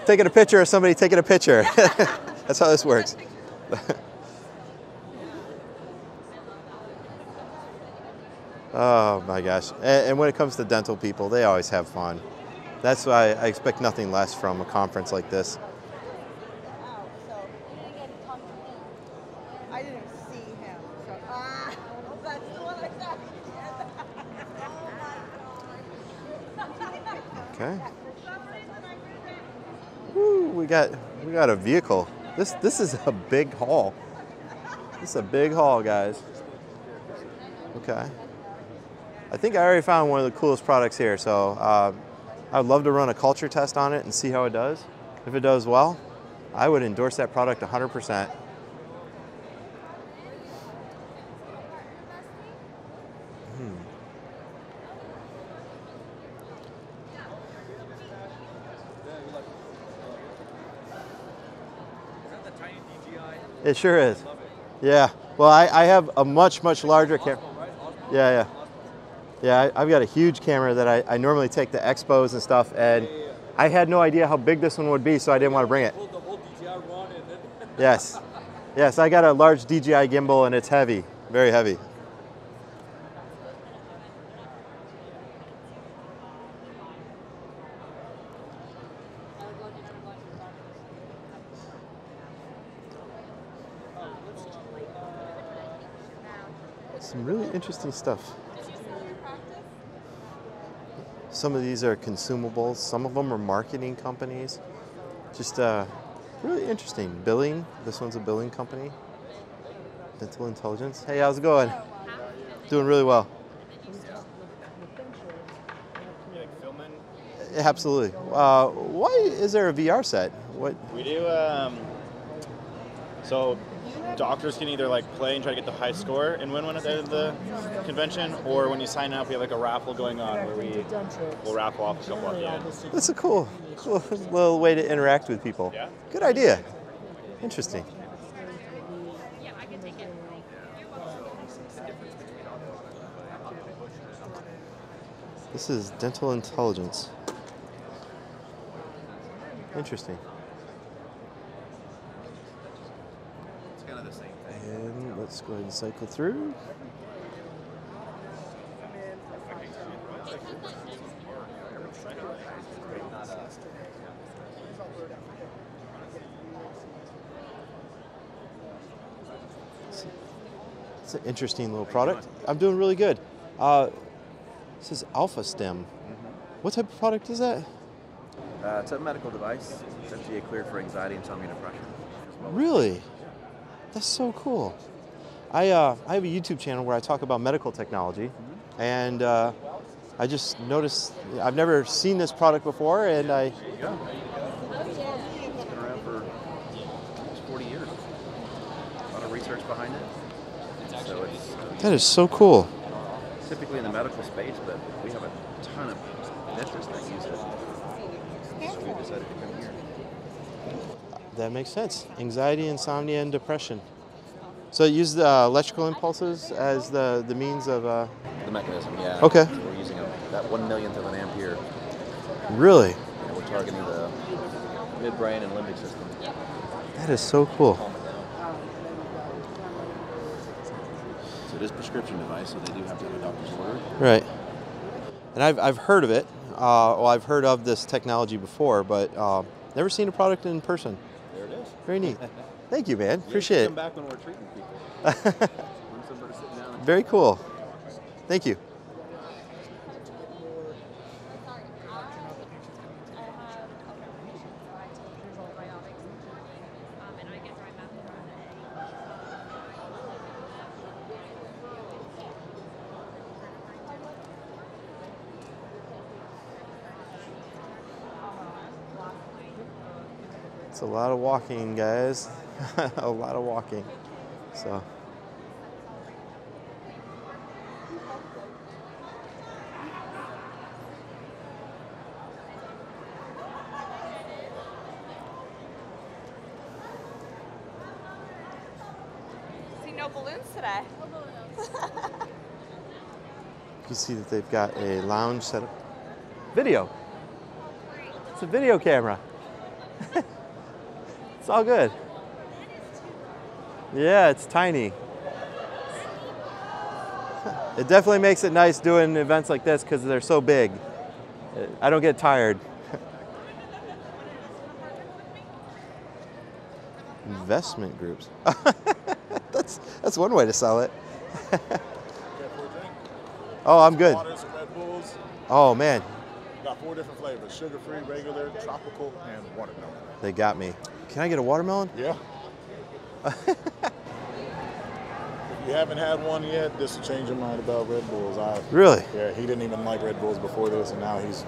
Taking a picture of somebody taking a picture. That's how this works. Oh my gosh. And, and when it comes to dental people, they always have fun. That's why I expect nothing less from a conference like this. We got, we got a vehicle. This this is a big haul. This is a big haul, guys. Okay. I think I already found one of the coolest products here, so uh, I'd love to run a culture test on it and see how it does. If it does well, I would endorse that product one hundred percent. It sure is. Yeah. Well, I, I have a much, much larger camera. Yeah, yeah. Yeah, I, I've got a huge camera that I, I normally take to expos and stuff, and I had no idea how big this one would be, so I didn't want to bring it. Yes. Yes, I got a large D J I gimbal, and it's heavy, very heavy. Some really interesting stuff. Some of these are consumables. Some of them are marketing companies. Just uh, really interesting. Billing. This one's a billing company. Dental Intelligence. Hey, how's it going? Doing really well. Absolutely. Uh, why is there a V R set? What? We do. Um, so. Doctors can either like play and try to get the high score and win one at the end of the convention, or when you sign up, we have like a raffle going on where we will raffle off a couple at the end. That's a cool, cool little way to interact with people. Yeah. Good idea. Interesting. Yeah, I can take it. This is Dental Intelligence. Interesting. Let's go ahead and cycle through. It's an interesting little product. I'm doing really good. Uh, this is Alpha Stem. Mm-hmm. What type of product is that? Uh, it's a medical device. It's F D A cleared for anxiety, insomnia, and depression. Really? That's so cool. I, uh, I have a YouTube channel where I talk about medical technology, mm-hmm. and uh, I just noticed I've never seen this product before, and I... There you go. It's been around for almost forty years. A lot of research behind it. So it's, uh, that is so cool. typically in the medical space, but we have a ton of dentists that use it. So we decided to come here. That makes sense. Anxiety, insomnia, and depression. So it uses uh, electrical impulses as the, the means of... Uh... The mechanism, yeah. Okay. We're using that one millionth of an ampere. Really? And we're targeting the midbrain and limbic system. That is so cool. So it is a prescription device, so they do have to have a doctor's order. Right. And I've, I've heard of it. Uh, well, I've heard of this technology before, but uh, never seen a product in person. There it is. Very neat. Thank you, man. Appreciate it. Come back when we're treating people. When somebody's sitting down and very cool. Thank you. It's a lot of walking, guys. A lot of walking. So. See no balloons today. No balloons. You can see that they've got a lounge setup. Video. It's a video camera. It's all good. Yeah, it's tiny. It definitely makes it nice doing events like this because they're so big. I don't get tired. Investment groups. that's that's one way to sell it. Oh, I'm good. Oh man. Got four different flavors: sugar-free, regular, tropical, and watermelon. They got me. Can I get a watermelon? Yeah. If you haven't had one yet, this will change your mind about Red Bulls. I, really? Yeah, he didn't even like Red Bulls before this, and now he's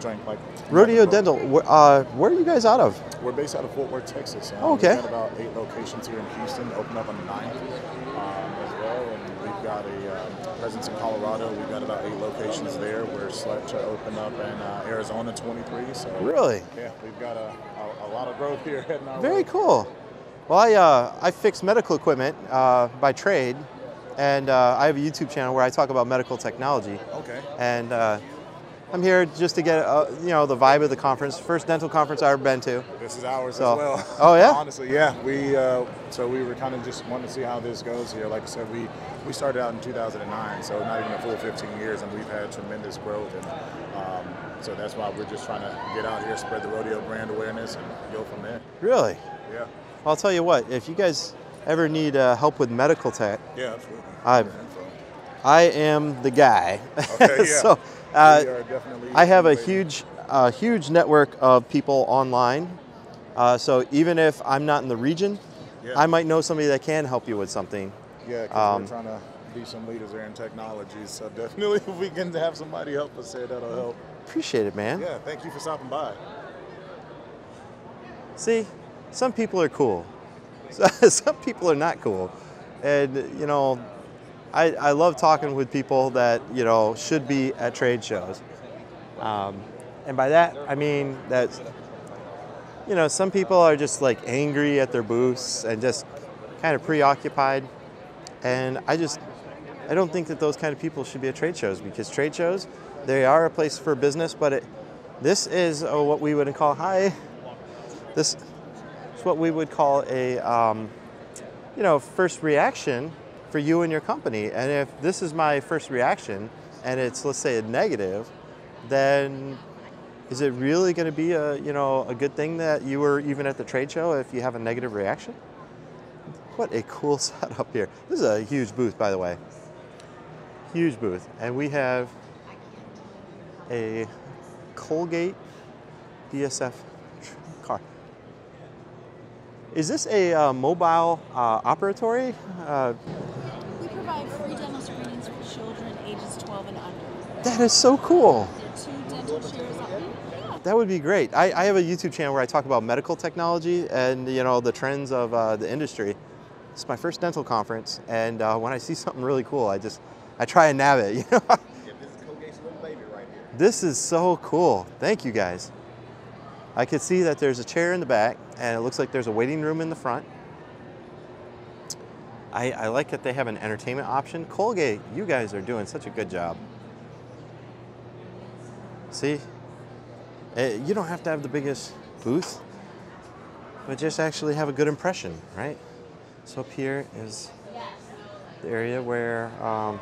drank like... Rodeo Dental, uh, where are you guys out of? We're based out of Fort Worth, Texas. Um, oh, okay. We've got about eight locations here in Houston, open up on the ninth um, as well, and we've got a um, presence in Colorado. We've got about eight locations there. We're set to open up in uh, Arizona, twenty-three. So really? Yeah, we've got a... a lot of growth here heading our way. Very cool. Well, I, uh, I fix medical equipment uh, by trade, and uh, I have a YouTube channel where I talk about medical technology. Okay. And uh, I'm here just to get, uh, you know, the vibe of the conference. First dental conference I've ever been to. This is ours so. as well. Oh, yeah? Honestly, yeah. We, uh, so we were kind of just wanting to see how this goes here. Like I said, we, we started out in two thousand nine, so not even a full fifteen years, and we've had tremendous growth. And, um, so that's why we're just trying to get out here, spread the Rodeo brand awareness, and go from there. Really? Yeah. Well, I'll tell you what, if you guys ever need uh, help with medical tech, yeah, absolutely. I, yeah, I am the guy. Okay, yeah. So uh, we are definitely I have a huge, uh, huge network of people online. Uh, so even if I'm not in the region, yeah. I might know somebody that can help you with something. Yeah, because um, we're trying to be some leaders there in technology. So definitely if we can have somebody help us here, that'll help. Appreciate it, man. Yeah, thank you for stopping by. See, some people are cool. Some people are not cool. And, you know, I, I love talking with people that, you know, should be at trade shows. Um, and by that, I mean that, you know, some people are just like angry at their booths and just kind of preoccupied. And I just, I don't think that those kind of people should be at trade shows, because trade shows, they are a place for business, but it, this is a, what we would call, hi, this is what we would call a, um, you know, first reaction for you and your company. And if this is my first reaction and it's, let's say, a negative, then is it really going to be a, you know, a good thing that you were even at the trade show if you have a negative reaction? What a cool setup here. This is a huge booth, by the way. Huge booth. And we have a Colgate D S F car. Is this a uh, mobile uh, operatory? Uh, we provide free dental screenings for children ages twelve and under. That is so cool. Two dental chairs up here. Yeah. That would be great. I, I have a YouTube channel where I talk about medical technology and, you know, the trends of uh, the industry. It's my first dental conference, and uh, when I see something really cool, I just I try and nab it, you know. Yeah, this is Colgate's little baby right here. This is so cool. Thank you guys. I could see that there's a chair in the back, and it looks like there's a waiting room in the front. I, I like that they have an entertainment option. Colgate, you guys are doing such a good job. See, it, you don't have to have the biggest booth, but just actually have a good impression, right? So up here is the area where um,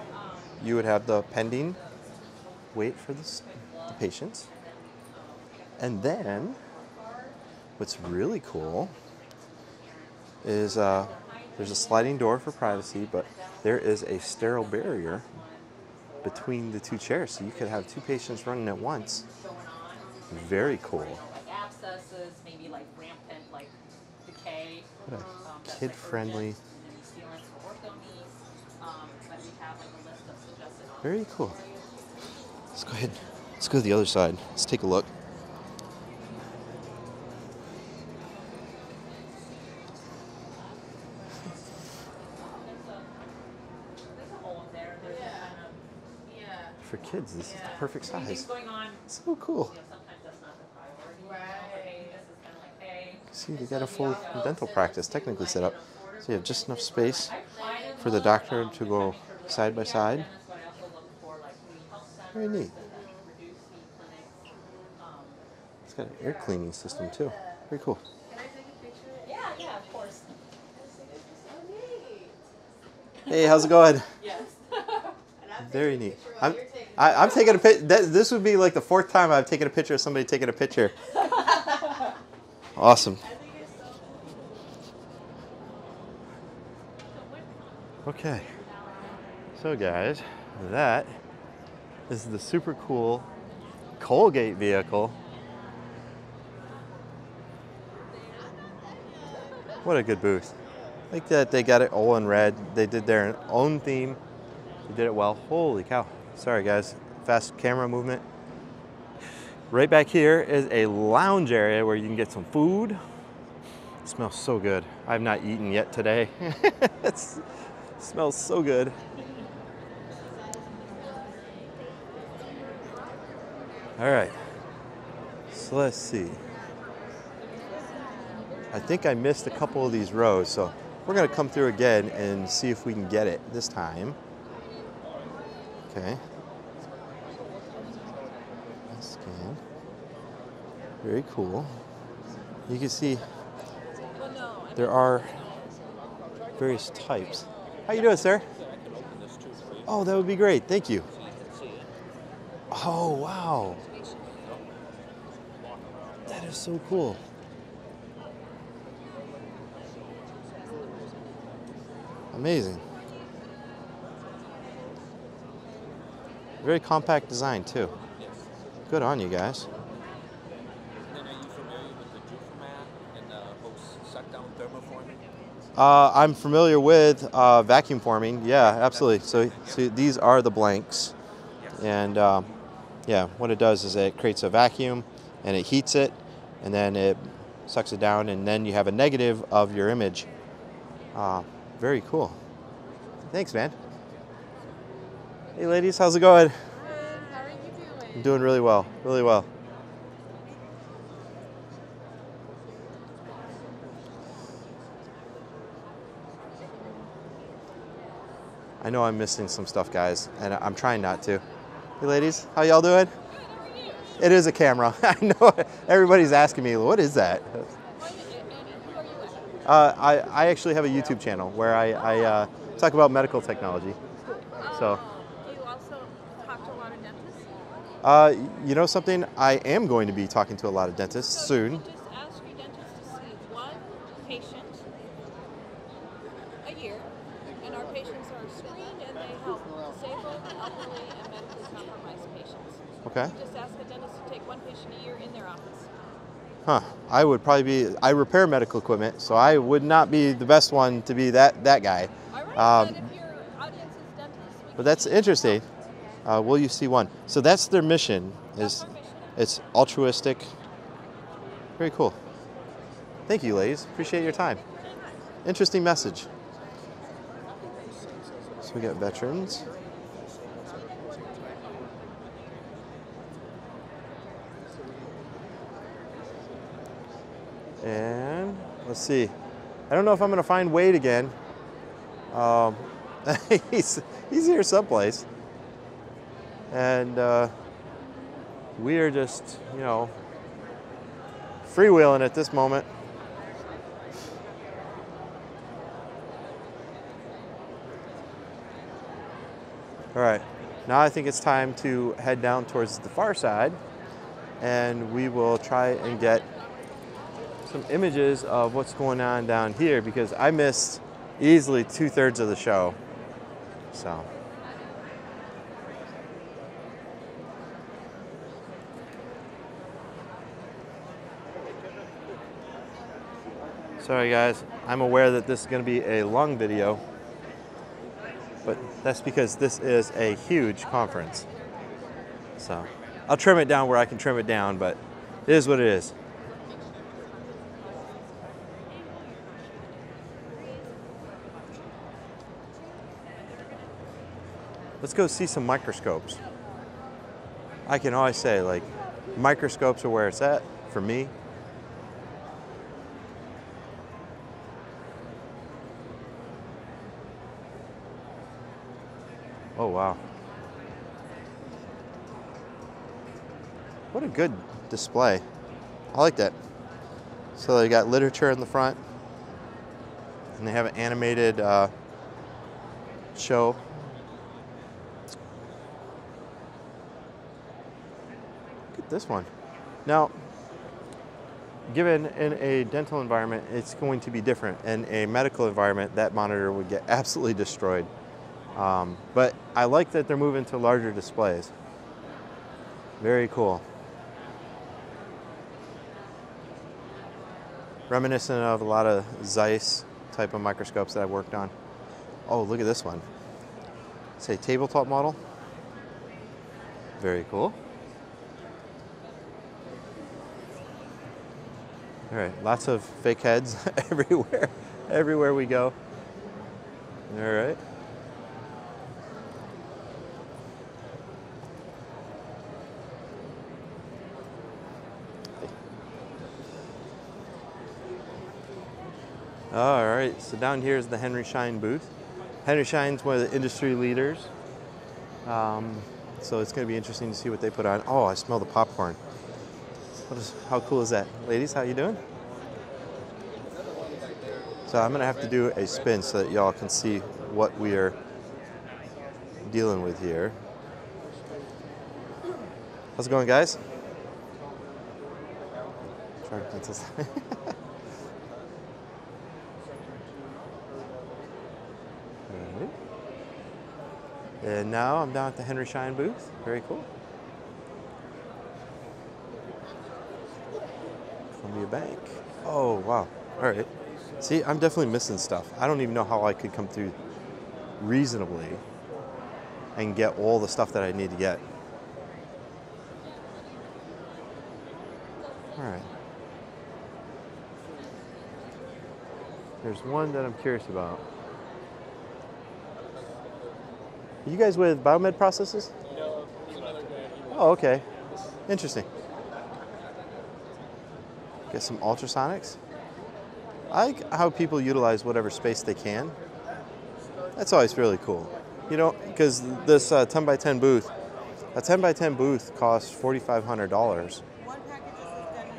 you would have the pending wait for this, the patients. And then what's really cool is uh, there's a sliding door for privacy, but there is a sterile barrier between the two chairs. So you could have two patients running at once. Very cool. Abscesses, maybe like rampant, like decay. What a kid-friendly. Very cool. Let's go ahead. Let's go to the other side. Let's take a look. For kids, this yeah. is the perfect size. Going on, so cool. You know, sometimes that's not the priority. Right. This is kind of like, hey, see, they got a full dental practice technically set up. So you have just enough space for the doctor to go side by side. Very neat. It's got an air cleaning system too. Very cool. Can I take a picture? Yeah, yeah, of course. Hey, how's it going? Yes. Very neat. I'm, I, I'm taking a picture. This would be like the fourth time I've taken a picture of somebody taking a picture. Awesome. Okay. So guys, that is the super cool Colgate vehicle. What a good booth. I like that they got it all in red. They did their own theme. You did it well. Holy cow. Sorry guys, fast camera movement. Right back here is a lounge area where you can get some food. It smells so good. I've not eaten yet today. It smells so good. All right, so let's see. I think I missed a couple of these rows, so we're gonna come through again and see if we can get it this time. Okay. Let's scan. Very cool. You can see there are various types. How you doing, sir? Oh, that would be great. Thank you. Oh, wow. That is so cool. Amazing. Very compact design too. Good on you guys. And then are you familiar with the Juformat and the post suck down thermoforming? Uh, I'm familiar with uh, vacuum forming. Yeah, absolutely. So, so these are the blanks, and um, yeah, what it does is it creates a vacuum, and it heats it, and then it sucks it down, and then you have a negative of your image. Uh, very cool. Thanks, man. Hey ladies, how's it going? Good, how are you doing? I'm doing really well, really well. I know I'm missing some stuff, guys, and I'm trying not to. Hey ladies, how y'all doing? Good, how are you? It is a camera. I know everybody's asking me, what is that? Uh, I, I actually have a YouTube channel where I, I uh, talk about medical technology, so. Uh, you know something? I am going to be talking to a lot of dentists so soon. You just ask your dentist to see one patient a year, and our patients are screened and they help disabled, elderly, and medically compromised patients. Okay. Just ask the dentist to take one patient a year in their office. Huh. I would probably be, I repair medical equipment, so I would not be the best one to be that, that guy. All right, um, but if your audience is dentists, we but that's interesting. Uh, will you see one? So that's their mission. Is it's altruistic. Very cool. Thank you, ladies. Appreciate your time. Interesting message. So we got veterans. And let's see. I don't know if I'm gonna find Wade again. Um, he's, he's here someplace. And uh, we are just, you know, freewheeling at this moment. All right, now I think it's time to head down towards the far side, and we will try and get some images of what's going on down here, because I missed easily two thirds of the show, so. Sorry guys, I'm aware that this is gonna be a long video, but that's because this is a huge conference. So I'll trim it down where I can trim it down, but it is what it is. Let's go see some microscopes. I can always say, like, microscopes are where it's at for me. Oh, wow. What a good display. I like that. So they got literature in the front, and they have an animated uh, show. Look at this one. Now, given in a dental environment, it's going to be different. In a medical environment, that monitor would get absolutely destroyed. Um, but I like that they're moving to larger displays. Very cool. Reminiscent of a lot of Zeiss type of microscopes that I've worked on. Oh, look at this one. It's a tabletop model. Very cool. All right, lots of fake heads everywhere, everywhere we go. All right. All right, so down here is the Henry Schein booth. Henry Schein's one of the industry leaders. Um, so it's gonna be interesting to see what they put on. Oh, I smell the popcorn. What is, how cool is that? Ladies, how you doing? So I'm gonna have to do a spin so that y'all can see what we are dealing with here. How's it going, guys? And now I'm down at the Henry Schein booth. Very cool. Columbia Bank. Oh, wow. All right. See, I'm definitely missing stuff. I don't even know how I could come through reasonably and get all the stuff that I need to get. All right. There's one that I'm curious about. Are you guys with Biomed Processes? No. Oh, okay. Interesting. Get some ultrasonics. I like how people utilize whatever space they can. That's always really cool. You know, because this uh, ten by ten booth, a ten by ten booth costs forty-five hundred dollars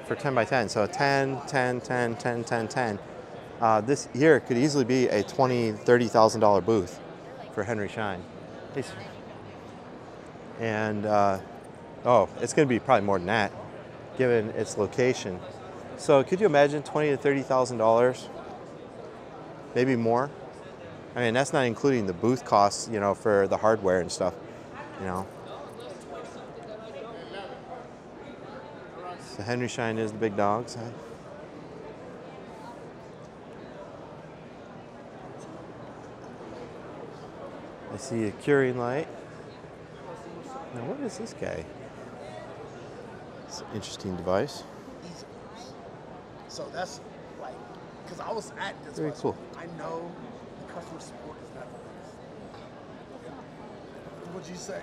for ten by ten. So ten, ten, ten, ten, ten, ten. Uh, this here could easily be a twenty thousand, thirty thousand dollar booth for Henry Schein. And, uh, oh, it's going to be probably more than that, given its location. So could you imagine twenty thousand to thirty thousand dollars, maybe more? I mean, that's not including the booth costs, you know, for the hardware and stuff, you know. So Henry Schein is the big dog, so. I see a curing light. Now, what is this guy? It's an interesting device. So that's like, because I was at this. Very cool. I know the customer support is not the best. What'd you say?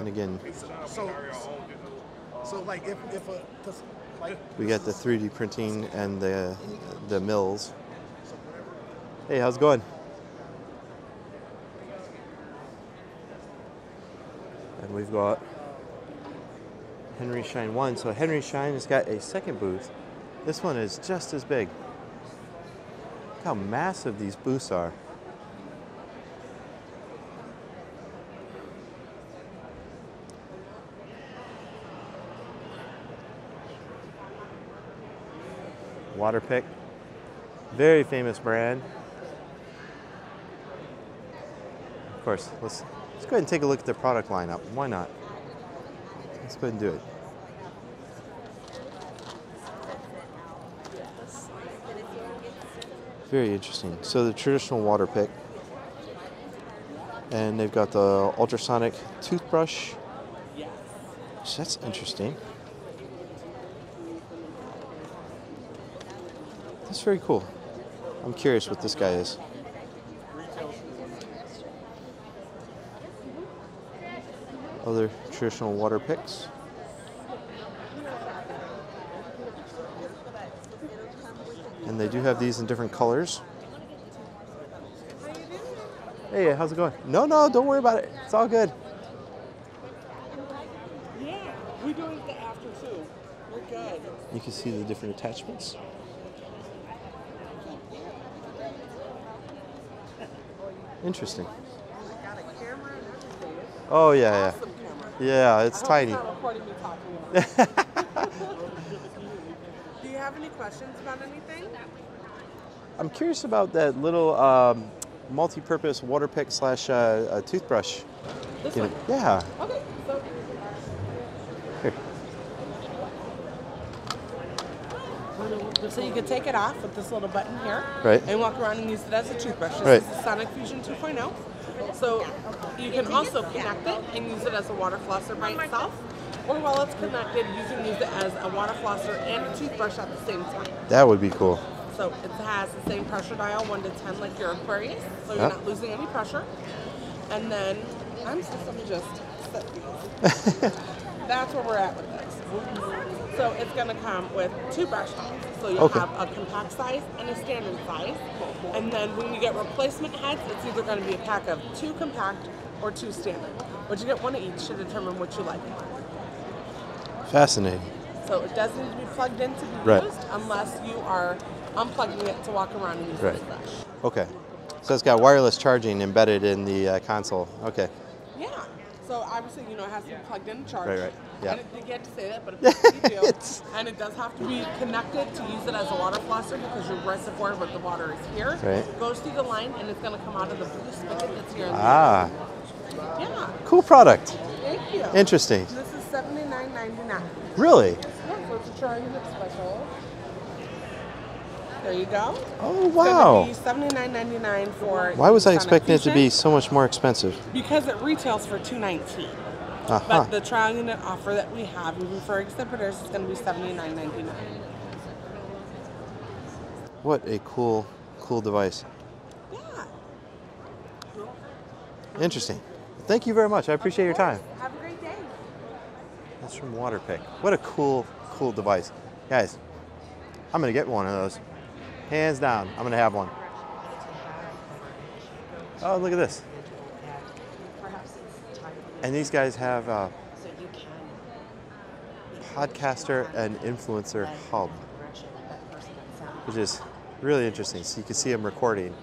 And again. So, so like if, if a, because We got the three D printing and the the mills. Hey, how's it going? And we've got Henry Schein one. So Henry Schein has got a second booth. This one is just as big. Look how massive these booths are. Waterpik, very famous brand. Of course, let's, let's go ahead and take a look at the product lineup. Why not? Let's go ahead and do it. Very interesting. So the traditional Waterpik, and they've got the ultrasonic toothbrush. So that's interesting. That's very cool. I'm curious what this guy is. Other traditional Waterpiks. And they do have these in different colors. Hey, how's it going? No, no, don't worry about it. It's all good. Yeah, we do it after too. We're good. You can see the different attachments. Interesting. Oh yeah, yeah, yeah. It's tiny. Do you have any questions about anything? I'm curious about that little um, multi-purpose Waterpik slash uh, uh, toothbrush. This one? Yeah. Okay. So here. So you can take it off with this little button here, right, and walk around and use it as a toothbrush. This right. is the Sonic Fusion two point oh. So you can also connect it and use it as a water flosser by itself, or while it's connected, you can use it as a water flosser and a toothbrush at the same time. That would be cool. So it has the same pressure dial, one to ten, like your Aquarius, so you're yep. not losing any pressure. And then, I'm just, let me just set these. That's where we're at with this. So it's going to come with two brush heads. So you'll okay. have a compact size and a standard size. And then when you get replacement heads, it's either going to be a pack of two compact or two standard. But you get one of each to determine what you like. Fascinating. So it doesn't need to be plugged in to be right. used unless you are unplugging it to walk around and use right. the brush. Okay. So it's got wireless charging embedded in the uh, console. Okay. Yeah. So obviously, you know, it has to be plugged in and charged. Right, right. Yeah. And it, you get to say that, but if you do, and it does have to be connected to use it as a water flosser because your reservoir with the water is here. Right. It goes through the line, and it's going to come out of the blue spigot that's here. In the ah. Water. Yeah. Cool product. Thank you. Interesting. This is seventy-nine ninety-nine. Really? Yeah, so it's a charging special. There you go. Oh, wow. It's going to be seventy-nine ninety-nine for... Why was I expecting it to be so much more expensive? Because it retails for two nineteen. Uh-huh. But the trial unit offer that we have, even for exhibitors, is going to be seventy-nine ninety-nine. What a cool, cool device. Yeah. Interesting. Thank you very much. I appreciate your time. Have a great day. That's from Waterpik. What a cool, cool device. Guys, I'm going to get one of those. Hands down, I'm gonna have one. Oh, look at this. And these guys have a podcaster and influencer hub, which is really interesting. So you can see them recording.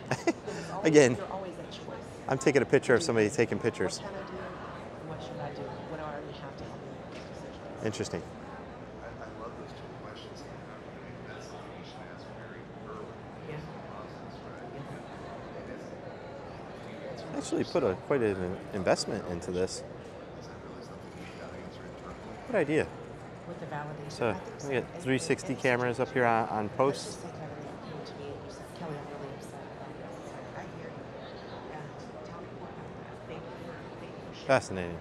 Again, I'm taking a picture of somebody taking pictures. Interesting. Actually put a, quite an investment into this. Good idea. So we got three sixty cameras up here on, on posts. Fascinating.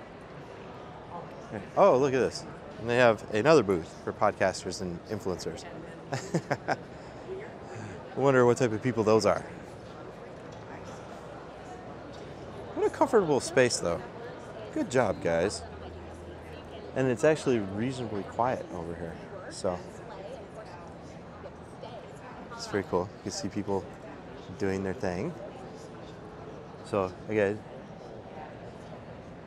Oh, look at this. And they have another booth for podcasters and influencers. I wonder what type of people those are. What a comfortable space, though. Good job, guys. And it's actually reasonably quiet over here. So pretty cool. You can see people doing their thing. So again,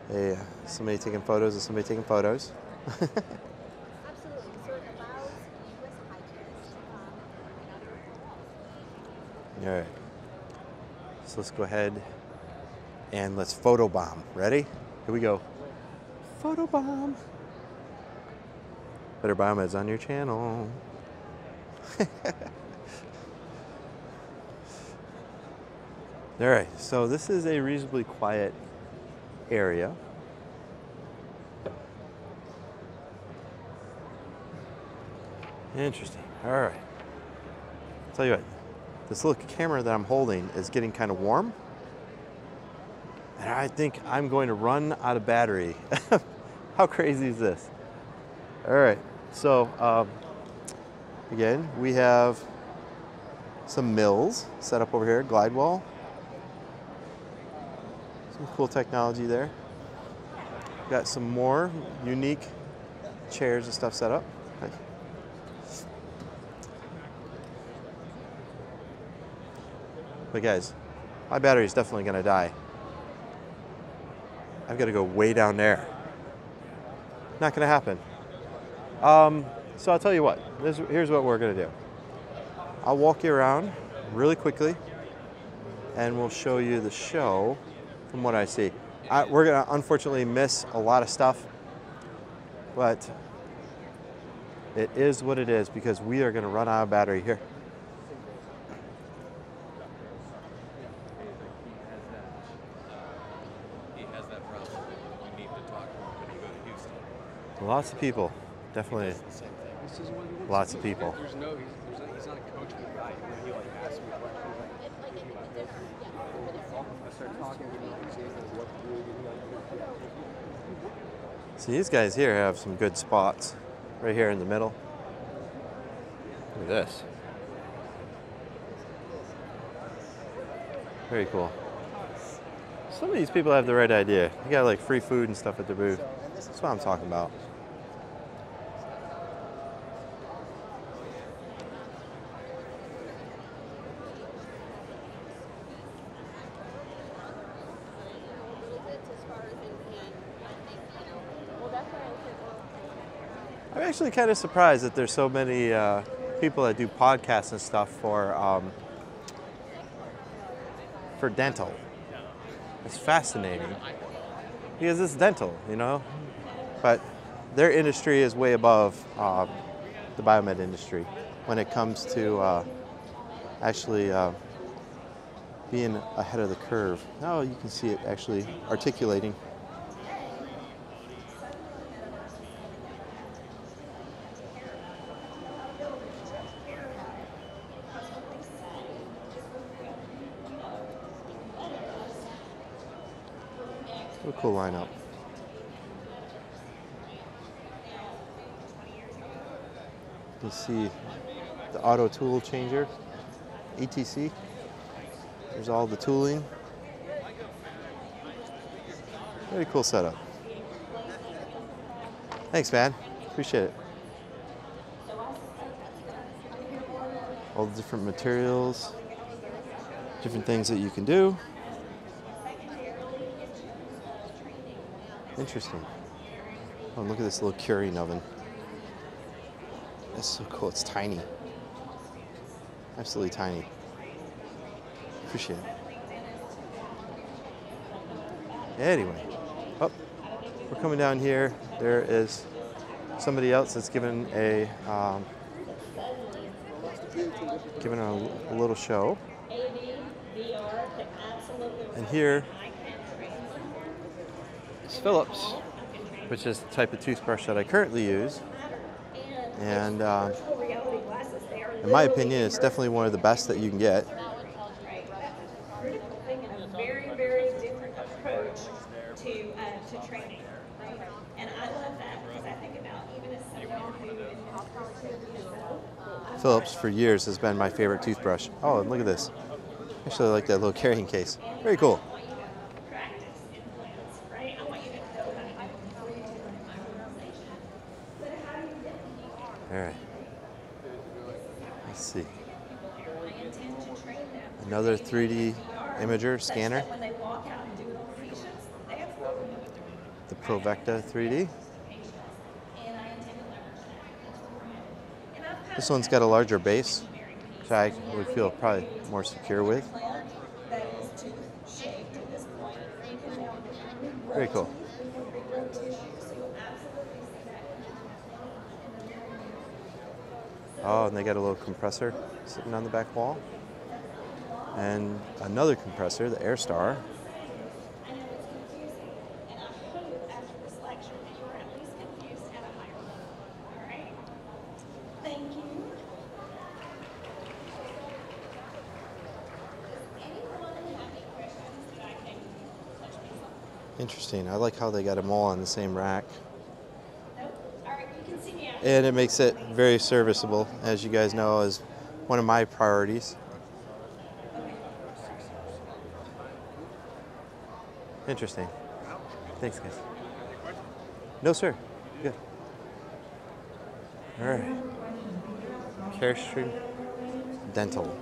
yeah, somebody taking photos of somebody taking photos. Absolutely. So it allows U S hygienists to come another. All right. So let's go ahead and let's photobomb. Ready? Here we go. Photobomb. Better Biomed on your channel. All right, so this is a reasonably quiet area. Interesting. All right. I'll tell you what, this little camera that I'm holding is getting kind of warm, and I think I'm going to run out of battery. How crazy is this? All right, so um, again, we have some mills set up over here, glide wall. Some cool technology there. Got some more unique chairs and stuff set up. Nice. But guys, my battery's definitely gonna die. I've gotta go way down there. Not gonna happen. Um, so I'll tell you what, this, here's what we're gonna do. I'll walk you around really quickly and we'll show you the show from what I see. I, we're gonna unfortunately miss a lot of stuff, but it is what it is because we are gonna run out of battery here. He has that problem. You need to talk when you go to Houston. Lots of people. Definitely lots of people. There's no, he's, there's no, he's not a coachable guy. He like asks me questions like, thinking about this. I start talking to him and saying what to do. See, these guys here have some good spots. Right here in the middle. Look at this. Very cool. Some of these people have the right idea. You got like free food and stuff at the booth. That's what I'm talking about. I'm actually kind of surprised that there's so many uh, people that do podcasts and stuff for um, for dental. It's fascinating because it's dental, you know. But their industry is way above uh, the biomed industry when it comes to uh, actually uh, being ahead of the curve. Now you can see it actually articulating. Cool lineup. You see the auto tool changer, E T C. There's all the tooling. Very cool setup. Thanks, man. Appreciate it. All the different materials, different things that you can do. Interesting. Oh, look at this little curing oven. That's so cool. It's tiny. Absolutely tiny. Appreciate it. Anyway, oh, we're coming down here. There is somebody else that's given a um, given a, a little show. And here. Philips, which is the type of toothbrush that I currently use, and uh, in my opinion, it's definitely one of the best that you can get. Very, very different approach to uh, to training, and I love that because I think about even as someone who Philips for years has been my favorite toothbrush. Oh, and look at this! Actually, I like that little carrying case. Very cool. All right, let's see. Another three D imager scanner. The Provecta three D. This one's got a larger base, which I would feel probably more secure with. Very cool. Oh, and they got a little compressor sitting on the back wall. And another compressor, the AirStar. Interesting. I like how they got them all on the same rack. And it makes it very serviceable, as you guys know, is one of my priorities. Interesting. Thanks, guys. No, sir. Good. All right. Carestream Dental.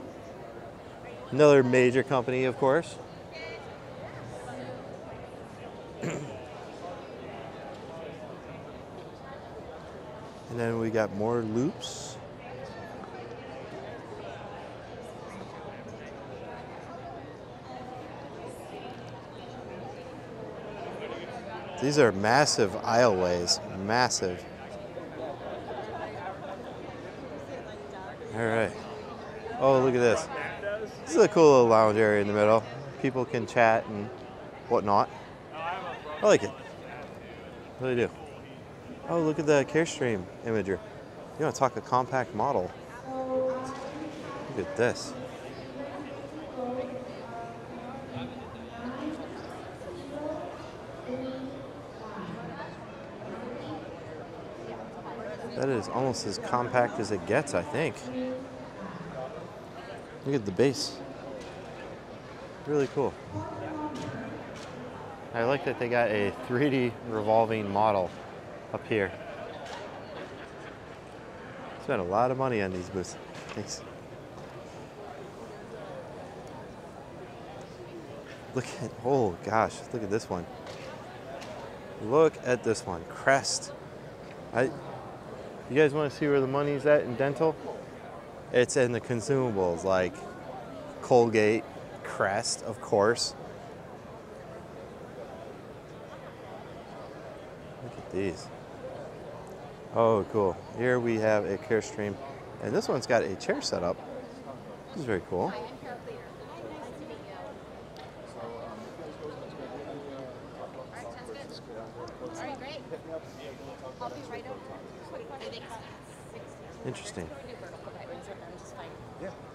Another major company, of course. And then we got more loops. These are massive aisleways, massive. All right. Oh, look at this. This is a cool little lounge area in the middle. People can chat and whatnot. I like it. What do they do? Oh, look at the Carestream imager. You want to talk a compact model. Look at this. That is almost as compact as it gets, I think. Look at the base. Really cool. I like that they got a three D revolving model up here. Spent a lot of money on these booths. Thanks. Look at, oh gosh, look at this one. Look at this one, Crest. I, you guys want to see where the money's at in dental? It's in the consumables, like Colgate, Crest, of course. Look at these. Oh, cool. Here we have a Carestream, and this one's got a chair set up. This is very cool. Interesting.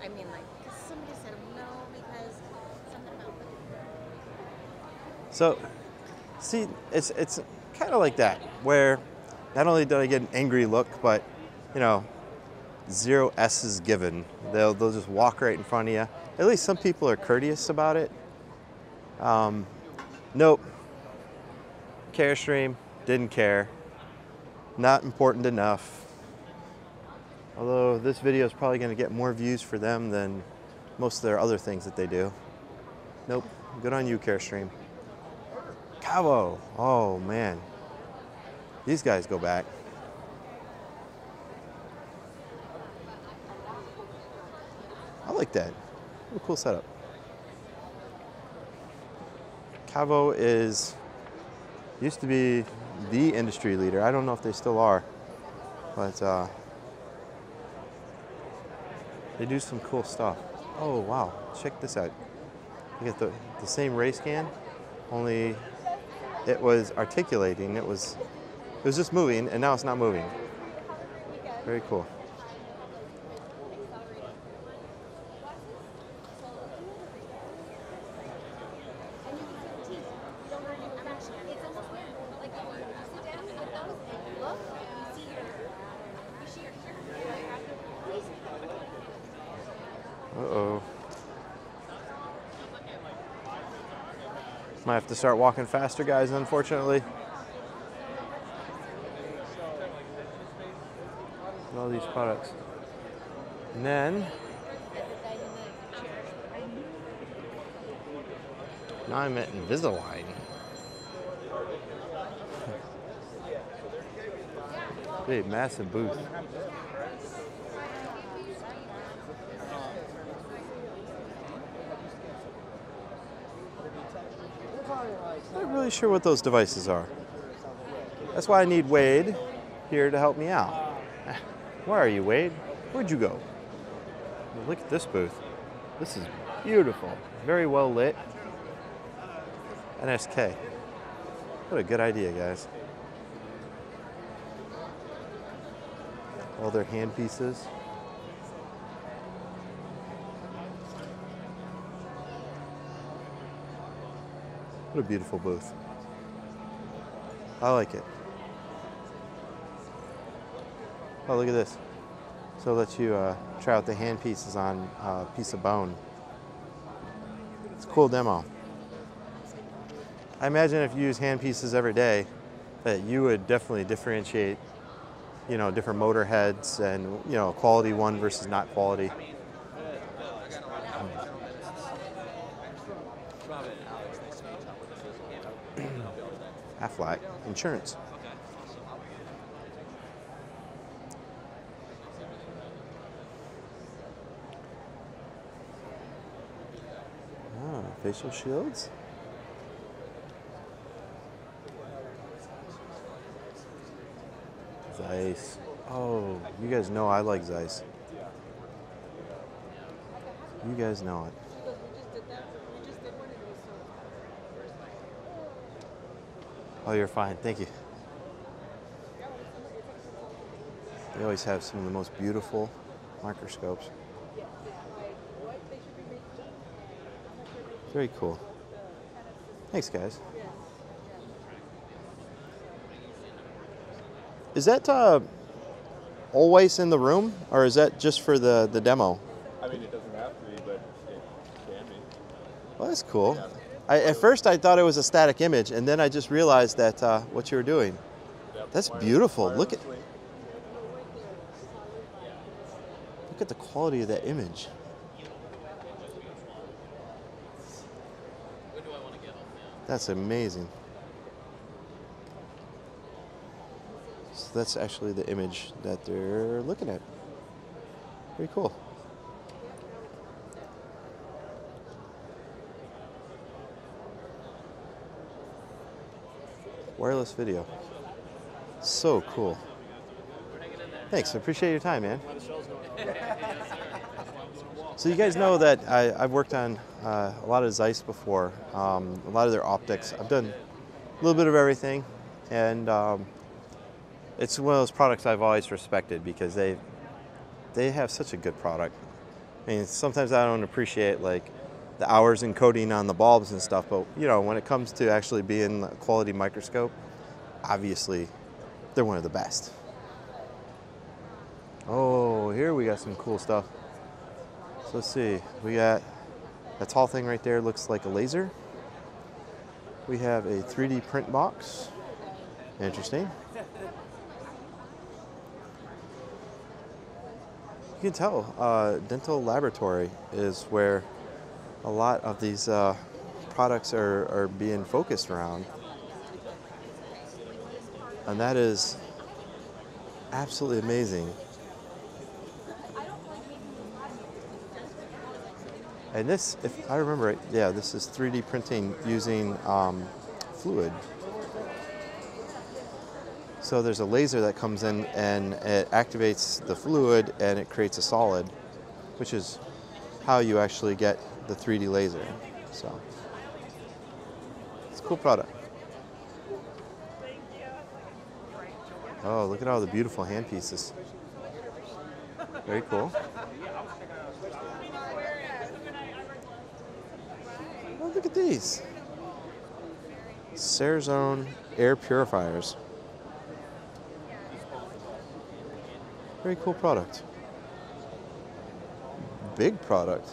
I mean, like, somebody said no because something about. So, see, it's it's kind of like that, where not only did I get an angry look, but, you know, zero S's given. They'll, they'll just walk right in front of you. At least some people are courteous about it. Um, nope. Carestream, didn't care. Not important enough. Although this video is probably going to get more views for them than most of their other things that they do. Nope. Good on you, Carestream. Kavo. Oh, man. These guys go back. I like that. What a cool setup. Kavo is, used to be the industry leader. I don't know if they still are, but uh, they do some cool stuff. Oh, wow. Check this out. You get the, the same RayScan, only it was articulating. It was... It was just moving, and now it's not moving. Very cool. Uh-oh. Might have to start walking faster, guys, unfortunately. All these products. And then Now I'm at Invisalign. Big, massive booth. I'm not really sure what those devices are. That's why I need Wade here to help me out. Where are you, Wade? Where'd you go? Look at this booth. This is beautiful. Very well lit. N S K. What a good idea, guys. All their hand pieces. What a beautiful booth. I like it. Oh, look at this. So it lets you uh, try out the hand pieces on a uh, piece of bone. It's a cool demo. I imagine if you use hand pieces every day, that you would definitely differentiate, you know, different motor heads and, you know, quality one versus not quality. Aflac Insurance. Ah, facial shields. Zeiss. Oh, you guys know I like Zeiss. You guys know it. Oh, you're fine. Thank you. They always have some of the most beautiful microscopes. Very cool. Thanks, guys. Is that uh, always in the room, or is that just for the, the demo? I mean, it doesn't have to be, but it can be. Well, that's cool. Yeah. I, at first, I thought it was a static image, and then I just realized that uh, what you were doing. Yep, that's wireless, beautiful. Wireless look at link. Look at the quality of that image. That's amazing. So that's actually the image that they're looking at. Pretty cool. Wireless video. So cool. Thanks, I appreciate your time, man. So you guys know that I, I've worked on uh, a lot of Zeiss before, um, a lot of their optics. I've done a little bit of everything, and um, it's one of those products I've always respected because they they have such a good product. I mean, sometimes I don't appreciate like the hours in coding on the bulbs and stuff, but you know, when it comes to actually being a quality microscope, obviously they're one of the best. Oh, here we got some cool stuff. So let's see, we got that tall thing right there, looks like a laser. We have a three D print box, interesting. You can tell uh, dental laboratory is where a lot of these uh, products are, are being focused around. And that is absolutely amazing. And this, if I remember right, yeah, this is three D printing using um, fluid. So there's a laser that comes in and it activates the fluid and it creates a solid, which is how you actually get the three D laser. So it's a cool product. Oh, look at all the beautiful hand pieces. Very cool. Oh, look at these. Cerazone air purifiers. Very cool product. Big product.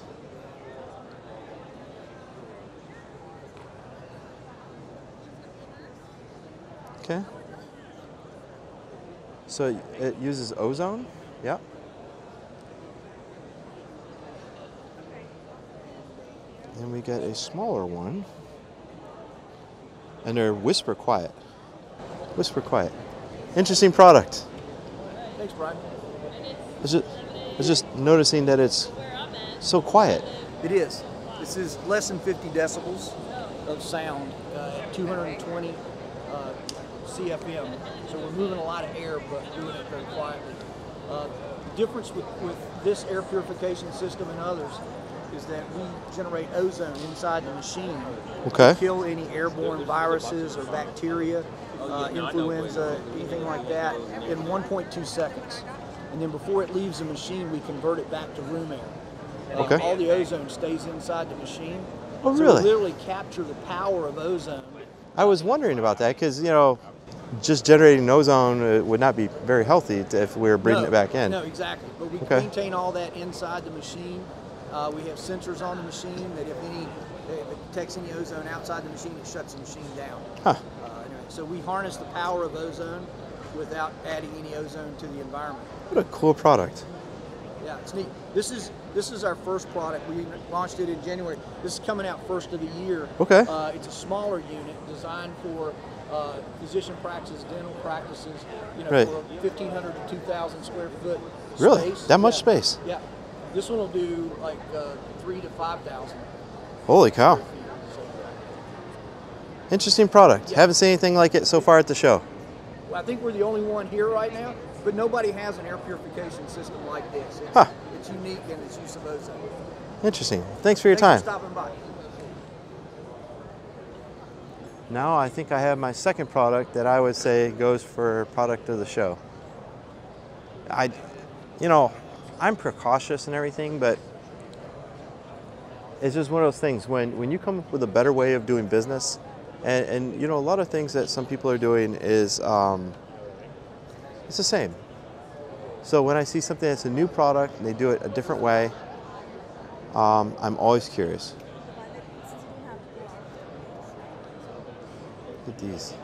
Okay. So it uses ozone? Yeah. And we get a smaller one. and they're whisper quiet. Whisper quiet. Interesting product. Thanks, Brian. I was just, I was just noticing that it's so quiet. It is. This is less than fifty decibels of sound, uh, two hundred twenty uh, C F M. So we're moving a lot of air, but doing it very quietly. Uh, the difference with, with this air purification system and others is that we generate ozone inside the machine. Okay. To kill any airborne viruses or bacteria, uh, influenza, anything like that, in one point two seconds. And then before it leaves the machine, we convert it back to room air. Uh, okay. All the ozone stays inside the machine. Oh, so really? We literally capture the power of ozone. I was wondering about that because, you know, just generating ozone would not be very healthy if we were breathing no, it back in. No, exactly. But we okay. maintain all that inside the machine. Uh, we have sensors on the machine that if any, if it detects any ozone outside the machine, it shuts the machine down. Huh. Uh, anyway, so we harness the power of ozone without adding any ozone to the environment. What a cool product. Yeah, it's neat. This is this is our first product. We launched it in January. This is coming out first of the year. Okay. Uh, it's a smaller unit designed for uh, physician practices, dental practices, you know, right. for fifteen hundred to two thousand square foot space. Really? That much yeah. space? Yeah. This one will do like uh, three to five thousand. Holy cow! Interesting product. Yeah. Haven't seen anything like it so far at the show. Well, I think we're the only one here right now, but nobody has an air purification system like this. It's, huh. it's unique in its use of ozone. Interesting. Thanks for your Thanks time. For stopping by. Now I think I have my second product that I would say goes for product of the show. I, you know. I'm precautious and everything, but it's just one of those things when, when you come up with a better way of doing business, and, and you know, a lot of things that some people are doing is, um, it's the same. So when I see something that's a new product and they do it a different way, um, I'm always curious. Look at these.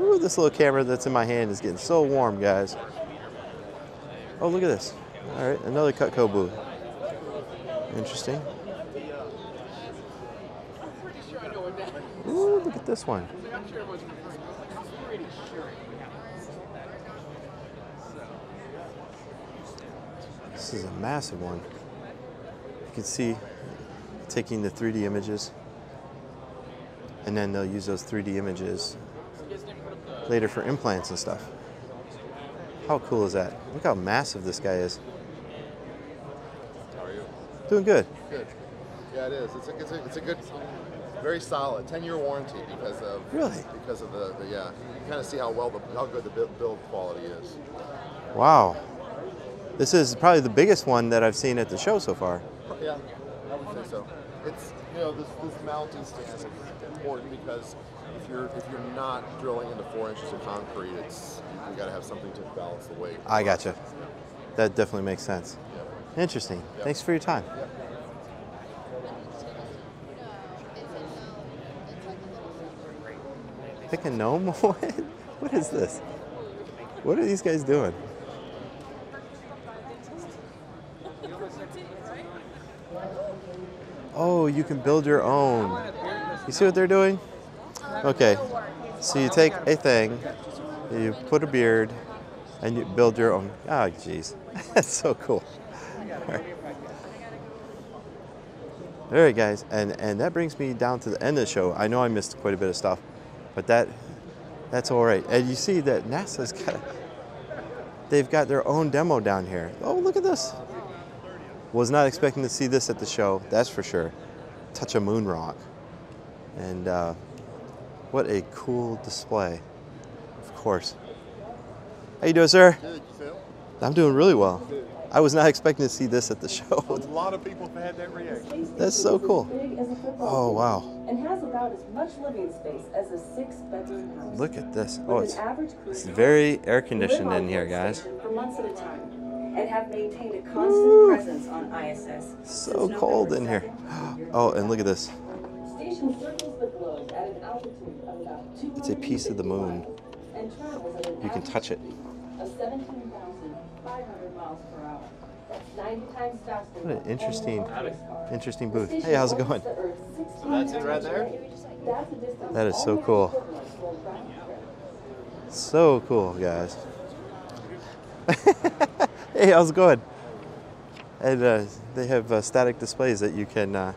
Ooh, this little camera that's in my hand is getting so warm, guys. Oh, look at this. All right, another Cutco booth. Interesting. Ooh, look at this one. This is a massive one. You can see taking the three D images, and then they'll use those three D images later for implants and stuff. How cool is that? Look how massive this guy is. How are you? Doing good. Good. Yeah, it is. It's a, it's a, it's a good, very solid ten-year warranty because of really because of the, the yeah. You can kind of see how well the how good the build quality is. Wow, this is probably the biggest one that I've seen at the show so far. Yeah, I would think so. It's you know this, this mounting stand is important because if you're if you're not drilling into four inches of concrete, it's you got to have something to balance the weight. I gotcha. Yeah. That definitely makes sense. Yeah. Interesting. Yeah. Thanks for your time. Yeah. Pick a gnome? What is this? What are these guys doing? Oh, you can build your own. You see what they're doing? Okay. So you take a thing. You put a beard, and you build your own. Oh, geez, that's so cool. All right. All right, guys, and and that brings me down to the end of the show. I know I missed quite a bit of stuff, but that that's all right. And you see that NASA's got they've got their own demo down here. Oh, look at this! Was not expecting to see this at the show. That's for sure. Touch a moon rock, and uh, what a cool display. Course. How you doing, sir? Good, yourself? I'm doing really well. Good. I was not expecting to see this at the show. A lot of people have had that reaction. That's so cool. Oh wow. And has about as much living space as a six-bedroom house. Look at this. Oh, it's, it's very air-conditioned in here, guys. For months at a time, and have maintained a constant presence on I S S. So cold in here. Oh, and look at this. Station circles the globe at an altitude of about two hundred fifty miles. It's a piece of the moon. You can touch it. What an interesting, interesting booth. Hey, how's it going? So that's it right there? That is so cool. So cool, guys. Hey, how's it going? And uh, they have uh, static displays that you can uh,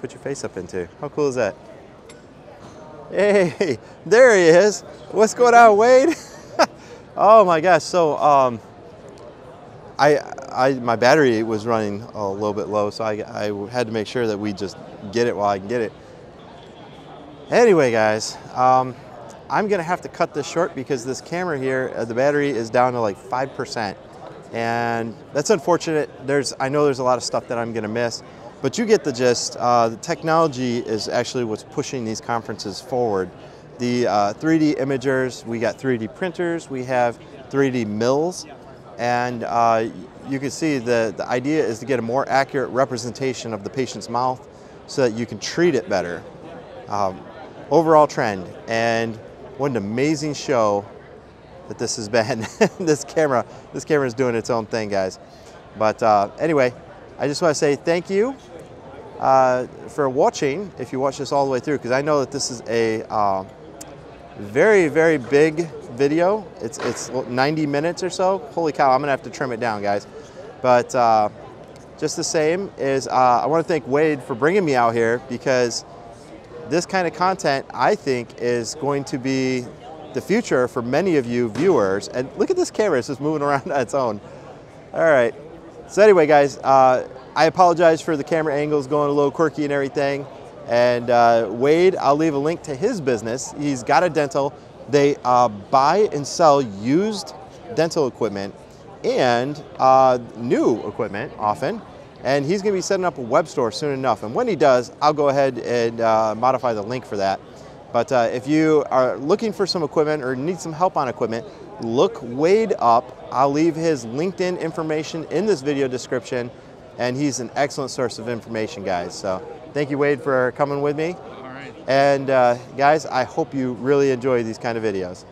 put your face up into. How cool is that? Hey, there he is. What's going on, Wade? Oh my gosh. So um, I, I, my battery was running a little bit low, so I, I had to make sure that we just get it while I can get it. Anyway, guys, um, I'm gonna have to cut this short because this camera here, uh, the battery is down to like five percent. And that's unfortunate. There's, I know there's a lot of stuff that I'm gonna miss, but you get the gist. Uh, the technology is actually what's pushing these conferences forward. The uh, three D imagers, we got three D printers, we have three D mills, and uh, you can see the, the idea is to get a more accurate representation of the patient's mouth so that you can treat it better. Um, overall trend, and what an amazing show that this has been. This camera, this camera is doing its own thing, guys. But uh, anyway, I just want to say thank you uh, for watching, if you watch this all the way through, because I know that this is a uh, very, very big video. It's, it's ninety minutes or so. Holy cow, I'm going to have to trim it down, guys. But uh, just the same is, uh, I want to thank Wade for bringing me out here, because this kind of content, I think, is going to be the future for many of you viewers. And look at this camera, it's just moving around on its own. All right. So anyway, guys, uh, I apologize for the camera angles going a little quirky and everything. And uh, Wade, I'll leave a link to his business. He's got a dental. They uh, buy and sell used dental equipment and uh, new equipment often. And he's gonna be setting up a web store soon enough. And when he does, I'll go ahead and uh, modify the link for that. But uh, if you are looking for some equipment or need some help on equipment, look Wade up. I'll leave his LinkedIn information in this video description. And he's an excellent source of information, guys. So thank you, Wade, for coming with me. All right. And uh, guys, I hope you really enjoy these kind of videos.